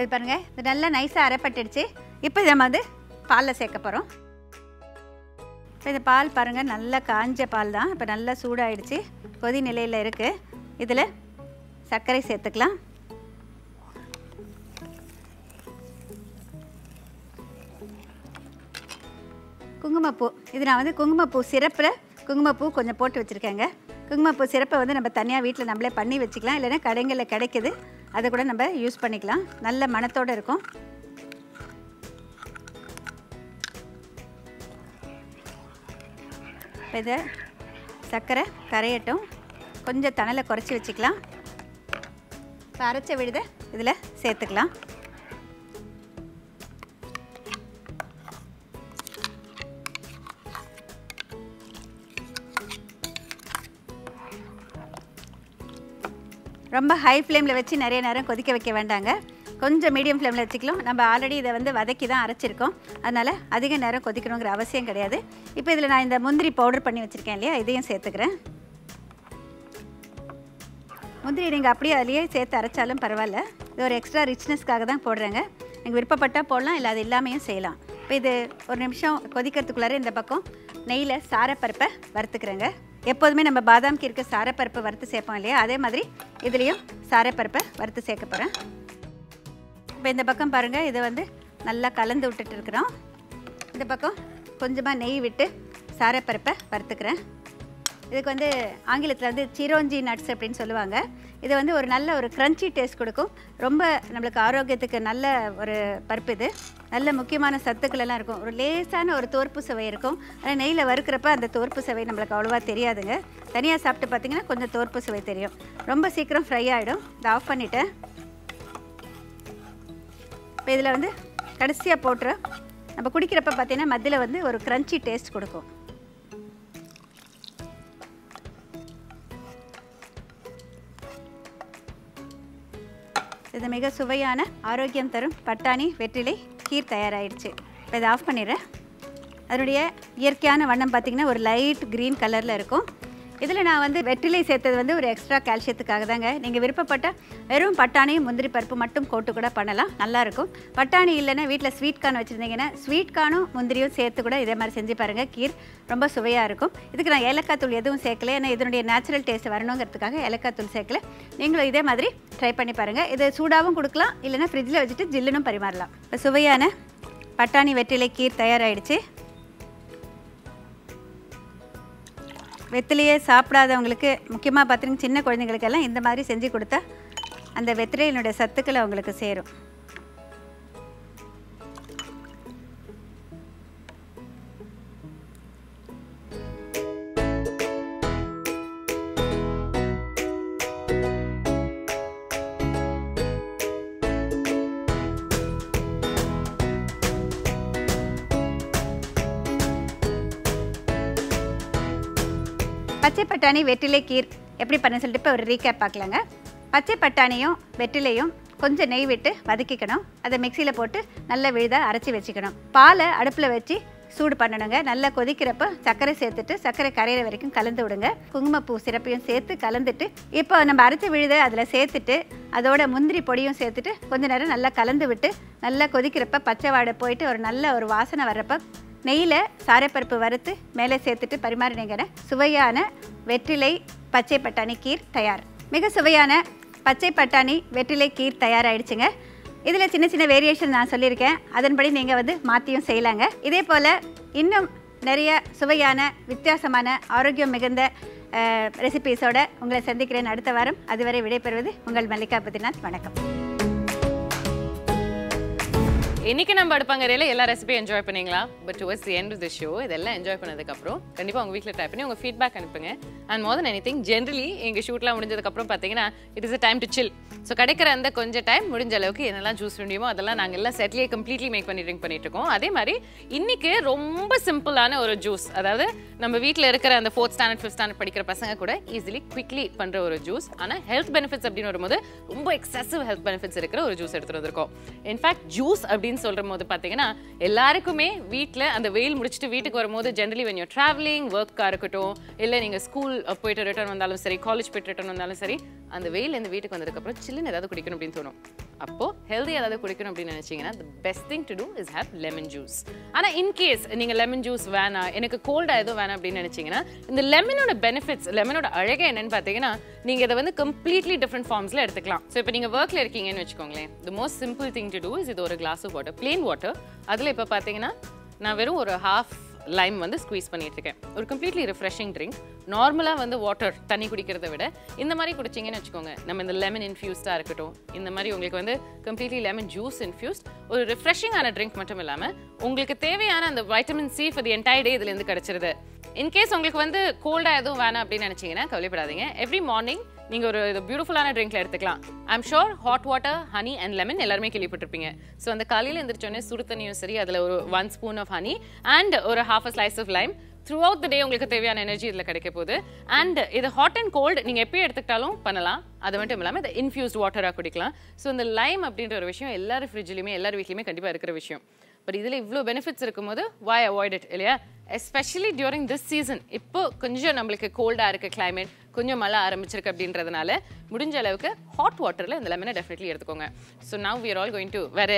இது பாருங்க இது நல்லா நைஸா அரைப்பட்டிடுச்சு இப்போ இத மாதிரி பால்ல சேக்க போறோம் இந்த பால் பாருங்க நல்லா காஞ்ச பால் தான் இப்போ நல்லா சூடாயிடுச்சு கொதி நிலையில இருக்கு இதுல சர்க்கரை சேர்த்துக்கலாம் குங்குமப்பூ இது நான் வந்து குங்குமப்பூ சிரப்புல குங்குமப்பூ கொஞ்சம் போட்டு வச்சிருக்கேங்க குங்குமப்பூ சிரப்பை வந்து நம்ம தனியா வீட்ல நம்மளே பண்ணி வெச்சுக்கலாம் இல்லனா கடைங்கள்ல கிடைக்குது அத கூட நம்ம யூஸ் பண்ணிக்கலாம் நல்ல மணத்தோட இருக்கும் இத சக்கரை கரையட்டும் கொஞ்சம் தணல குறைச்சி வெச்சுக்கலாம் அரைச்ச விழுதை இதுல சேர்த்துக்கலாம் ரொம்ப ஹை फ्लेம்ல வெச்சி நிறைய நேரம் கொதிக்க வைக்க வேண்டாங்க கொஞ்சம் மீடியம் फ्लेம்ல வெச்சிக்கலாம் நம்ம ஆல்ரெடி இத வந்து வதக்கி தான் அரைச்சிருக்கோம் அதனால அதிக நேரம் கொதிக்கணும்ங்கற அவசியம் கிடையாது இப்போ இதல நான் இந்த முந்திரி பவுடர் பண்ணி வச்சிருக்கேன் இல்லையா இதையும் சேர்த்துக்கறேன் முந்திரி நீங்க அப்படியே அலியே சேர்த்து அரைச்சாலும் பரவாயில்லை இது ஒரு எக்ஸ்ட்ரா ரிச்னஸ்காக தான் போடுறேங்க நீங்க விருப்பப்பட்டா போடலாம் இல்ல அது இல்லாமேயும் செய்யலாம் இப்போ இது ஒரு நிமிஷம் கொதிக்கிறதுக்குள்ளார இந்த பக்கம் நெய்ல சாரப்பருப்பை வறுத்துக்கறேங்க எப்போதுமே நம்ம பாதாம் கீர்க்க சாரப்பருப்பு வறுத்து சேப்போம் இல்லையா அதே மாதிரி இதுலயும் சாரப்பருப்பு வறுத்து சேக்க போறேன் இப்போ இந்த பக்கம் பாருங்க இது வந்து நல்லா கலந்து விட்டுட்டு இருக்கறோம் இந்த பக்கம் கொஞ்சமா நெய் விட்டு சாரப்பருப்பை வறுத்துக்கறேன் இதுக்கு வந்து ஆங்கிலத்துல வந்து சிரோஞ்சி நட்ஸ் அப்படினு சொல்லுவாங்க இது வந்து ஒரு நல்ல ஒரு கிரன்ச்சி டேஸ்ட் கொடுக்கும் ரொம்ப நமக்கு ஆரோக்கியத்துக்கு நல்ல ஒரு பருப்பு இது நல்ல முக்கியமான சத்துக்கள் எல்லாம் இருக்கும் ஒரு லேசான ஒரு தோர்ப்பு சுவை இருக்கும் ஆனா நெய்ல வறுக்கறப்ப அந்த தோர்ப்பு சுவை நமக்கு அவ்வளவா தெரியாதுங்க தனியா சாப்பிட்டு பாத்தீங்கன்னா கொஞ்சம் தோர்ப்பு சுவை தெரியும் ரொம்ப சீக்கிரம் ஃப்ரை ஆயிடும் இத ஆஃப் பண்ணிட்டேன் இப்போ இதல வந்து கடைசியா போட்ற நம்ம குடிக்கிறப்ப பாத்தீங்கன்னா மத்தியில வந்து ஒரு கிரன்ச்சி டேஸ்ட் கொடுக்கும் இது மிக சுவையான ஆரோக்கியம் தரும் பட்டாணி வெற்றிலை கீர் தயாராயிடுச்சு இப்போ இதை ஆஃப் பண்ணிடுறேன் அதனுடைய இயற்கையான வண்ணம் பார்த்திங்கன்னா ஒரு லைட் க்ரீன் கலரில் இருக்கும் இதில் நான் வந்து வெற்றிலை சேர்த்தது வந்து ஒரு எக்ஸ்ட்ரா கால்சியத்துக்காக தாங்க நீங்கள் விருப்பப்பட்ட வெறும் பட்டாணியும் முந்திரி பருப்பு மட்டும் கோட்டு கூட பண்ணலாம் நல்லாயிருக்கும் பட்டாணி இல்லைன்னா வீட்டில் ஸ்வீட் கார்ன் வச்சுருந்தீங்கன்னா ஸ்வீட் கார்னும் முந்திரியும் சேர்த்து கூட இதே மாதிரி செஞ்சு பாருங்கள் கீர் ரொம்ப சுவையாக இருக்கும் இதுக்கு நான் ஏலக்காய் தூள் எதுவும் சேர்க்கல ஏன்னா இதனுடைய நேச்சுரல் டேஸ்ட் வரணுங்கிறதுக்காக ஏலக்காய் தூள் சேர்க்கல நீங்களும் இதே மாதிரி ட்ரை பண்ணி பாருங்கள் இதை சூடாகவும் கொடுக்கலாம் இல்லைன்னா ஃப்ரிட்ஜில் வச்சுட்டு ஜில்லுன்னு பரிமாறலாம் இப்போ சுவையான பட்டாணி வெற்றிலை கீர் தயாராகிடுச்சு வெற்றிலையை சாப்பிடாதவங்களுக்கு முக்கியமாக பார்த்தீங்கன்னா சின்ன குழந்தைகளுக்கெல்லாம் இந்த மாதிரி செஞ்சு கொடுத்தா அந்த வெற்றிலையினுடைய சத்துக்களை அவங்களுக்கு சேரும் பச்சை பட்டாணி வெற்றிலை கீர் எப்படி பண்ண சொல்லிட்டு இப்போ ஒரு ரீகேப் பார்க்கலாங்க பச்சை பட்டாணியும் வெற்றிலையும் கொஞ்சம் நெய் விட்டு வதக்கிக்கணும் அதை மிக்சியில் போட்டு நல்லா விழுதாக அரைச்சி வச்சுக்கணும் பாலை அடுப்பில் வச்சு சூடு பண்ணணுங்க நல்லா கொதிக்கிறப்ப சர்க்கரை சேர்த்துட்டு சர்க்கரை கரையிற வரைக்கும் கலந்து விடுங்க குங்குமப்பூ சிரப்பையும் சேர்த்து கலந்துட்டு இப்போ நம்ம அரைச்ச விழுதை அதில் சேர்த்துட்டு அதோட முந்திரி பொடியும் சேர்த்துட்டு கொஞ்சம் நேரம் நல்லா கலந்து விட்டு நல்லா கொதிக்கிறப்ப பச்சை வாடை போயிட்டு ஒரு நல்ல ஒரு வாசனை வர்றப்ப நெய்யில சாரப்பருப்பு வறுத்து மேலே சேர்த்துட்டு பரிமாறினீங்கன்னா சுவையான வெற்றிலை பச்சை பட்டாணி கீர் தயார் மிக சுவையான பச்சை பட்டாணி வெற்றிலை கீர் தயாராயிடுச்சுங்க இதில் சின்ன சின்ன வேரியேஷன் நான் சொல்லியிருக்கேன் அதன்படி நீங்கள் வந்து மாற்றியும் செய்யலாங்க இதே போல் இன்னும் நிறைய சுவையான வித்தியாசமான ஆரோக்கியம் மிகுந்த ரெசிபீஸோட உங்களை சந்திக்கிறேன் அடுத்த வாரம் அதுவரை விடைபெறுவது உங்கள் மல்லிகா பத்ரிநாத் வணக்கம் இன்னைக்கு நம்ம அடுப்பங்கரையில எல்லா ரெசிபியும் என்ஜாய் பண்ணீங்களா but towards the end of the show இதெல்லாம் என்ஜாய் பண்ணதுக்கு அப்புறம் கண்டிப்பா உங்க வீட்ல ட்ரை பண்ணி உங்க ஃபீட்பேக் அனுப்புங்க and more then anything generally எங்க ஷூட்லாம் முடிஞ்சதுக்கு அப்புறம் பாத்தீங்கன்னா it is a time to chill so கிடைக்கிற அந்த கொஞ்சம் டைம் முடிஞ்ச அளவுக்கு என்னெல்லாம் ஜூஸ் வேண்டியமோ அதெல்லாம் நாங்க எல்லாம் செட்லியே கம்ப்ளீட்லி மேக் பண்ணி ட்ரிங்க் பண்ணிட்டு இருக்கோம் அதே மாதிரி இன்னைக்கு ரொம்ப சிம்பிளான ஒரு ஜூஸ் அதாவது நம்ம வீட்ல இருக்கிற அந்த ஃபோர்த் ஸ்டாண்டர்ட் ஃபிஃப்த் ஸ்டாண்டர்ட் படிக்கிற பசங்க கூட ஈஸிலி குவிக்லி பண்ற ஒரு ஜூஸ் ஆனா ஹெல்த் பெனிஃபிட்ஸ் அப்படின்னு வரும்போது ரொம்ப எக்ஸசிவ் ஹெல்த் பெனிஃபிட்ஸ் இருக்கிற ஒரு ஜூஸ் எடுத்துட்டு வந்திருக்கோம் இன்ஃபேக்ட் ஜூஸ் அப்படின்னு சொல்லும்போது பாத்தீங்கன்னா எல்லாருக்குமே வீட்ல அந்த வெயில் முடிச்சிட்டு வீட்டுக்கு வரும்போது ஜெனரலி when you're traveling work-ஆ இருக்கட்டும் இல்ல நீங்க ஸ்கூல் போயிட்டு ரிட்டர்ன் வந்தாலும் சரி காலேஜ் போயிட்டு ரிட்டர்ன் வந்தாலும் சரி And the veil and the veetukku vandadukapra chillen edavadhu kudikanum appdinu thonum. Appo healthy edavadhu kudikanum appdinu nenachingana the best thing to do is have lemon juice. Ana in case neenga lemon juice vana enakku cold ah edho vana appdinu nenachingana indha lemon oda benefits lemon oda alaga enna pathina neenga edha vandu completely different forms la eduthikalam. So ipo neenga work la irkeenga nu vechukongle the most simple thing to do is idhu oru glass of water plain water adula ipo pathina na veru oru half lime vandu squeeze panniterken or completely refreshing drink normally vandu water thanni kudikiradha vida indha mari kudichingena vechukonga namm indha lemon infused ah irukatto indha mari ungalku vandu completely lemon juice infused or refreshing ana drink mattum illama ungalku theviyana and vitamin C for the entire day idhil endu kadichirudhu in case ungalku vandu cold ah edho vana appdi nenachingena kavali padadinga every morning நீங்க ஒரு பியூட்டிஃபுல்லான ட்ரிங்க்ல எடுத்துக்கலாம். I am sure hot water, honey and lemon எல்லாரும் கேள்விப்பட்டிருப்பீங்க. So அந்த காலையில எந்திரச்சோனே சுடு தண்ணியும் சரி அதுல ஒரு one spoon of honey and ஒரு half a slice of lime. Throughout the day உங்களுக்கு தேவையான எனர்ஜி இதல கிடைக்க போகுது. அண்ட் இது ஹாட் அண்ட் கோல்ட் நீங்க எப்ப எடுத்துட்டாலும் பண்ணலாம். அது மட்டும் இல்லாம இந்த இன்ஃப்யூஸ்ட் வாட்டரா குடிக்கலாம். சோ இந்த லைம் அப்படிங்கற ஒரு விஷயம் எல்லார ஃப்ரிட்ஜ்லயுமே எல்லார வீட்லயுமே கண்டிப்பா இருக்குற விஷயம். பட் இதுல இவ்ளோ பெனிஃபிட்ஸ் இருக்கும்போது why avoid it இல்லையா? Especially during this season. இப்போ கொஞ்சம் நமக்கு கோல்டா இருக்க climate கொஞ்சம் மழை ஆரம்பிச்சிருக்கு அப்படின்றதனால முடிஞ்ச அளவுக்கு ஹாட் வாட்டர்ல இந்த லெமனை டெஃபினெட்லி எடுத்துக்கோங்க. So now we are all going to வேற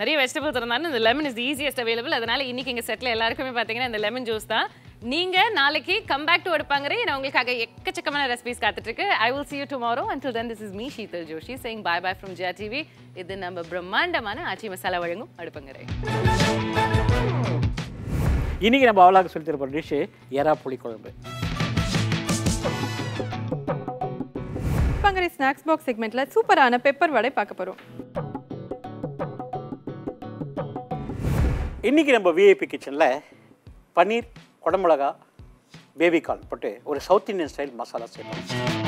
நிறைய வெஜிடபிள்ஸ் இருந்தாலும் இந்த lemon is the easiest available. அதனால இன்னைக்கு எங்க செட்ல எல்லாருக்குமே பாத்தீங்கன்னா இந்த lemon juice தான். நீங்க நாளைக்கு கம் பேக் டு அடுப்பாங்கரை நான் உங்களுக்காக எக்கச்சக்கமான ரெசிபீஸ் காத்துட்டு இருக்கேன். I will see you tomorrow. Until then, this is me Sheetal Joshi saying bye bye from Jaya T V. இது நம்ம பிரம்மாண்டமான ஆச்சி மசாலா வழங்கும் அடுப்பங்கரை. இன்னைக்கு நம்ம அவளாக சொல்லி தர போகிற டிஷ்ஷு எறா புளிக்குழம்பு. அடுப்பங்கரை ஸ்நாக்ஸ் பாக்ஸ் செக்மெண்ட்டில் சூப்பரான பெப்பர் வடை பார்க்க போகிறோம். இன்னைக்கு நம்ம V I P கிச்சனில் பன்னீர் குடமிளகா பேபிகார்ன் போட்டு ஒரு சவுத் இந்தியன் ஸ்டைல் மசாலா செய்யணும்.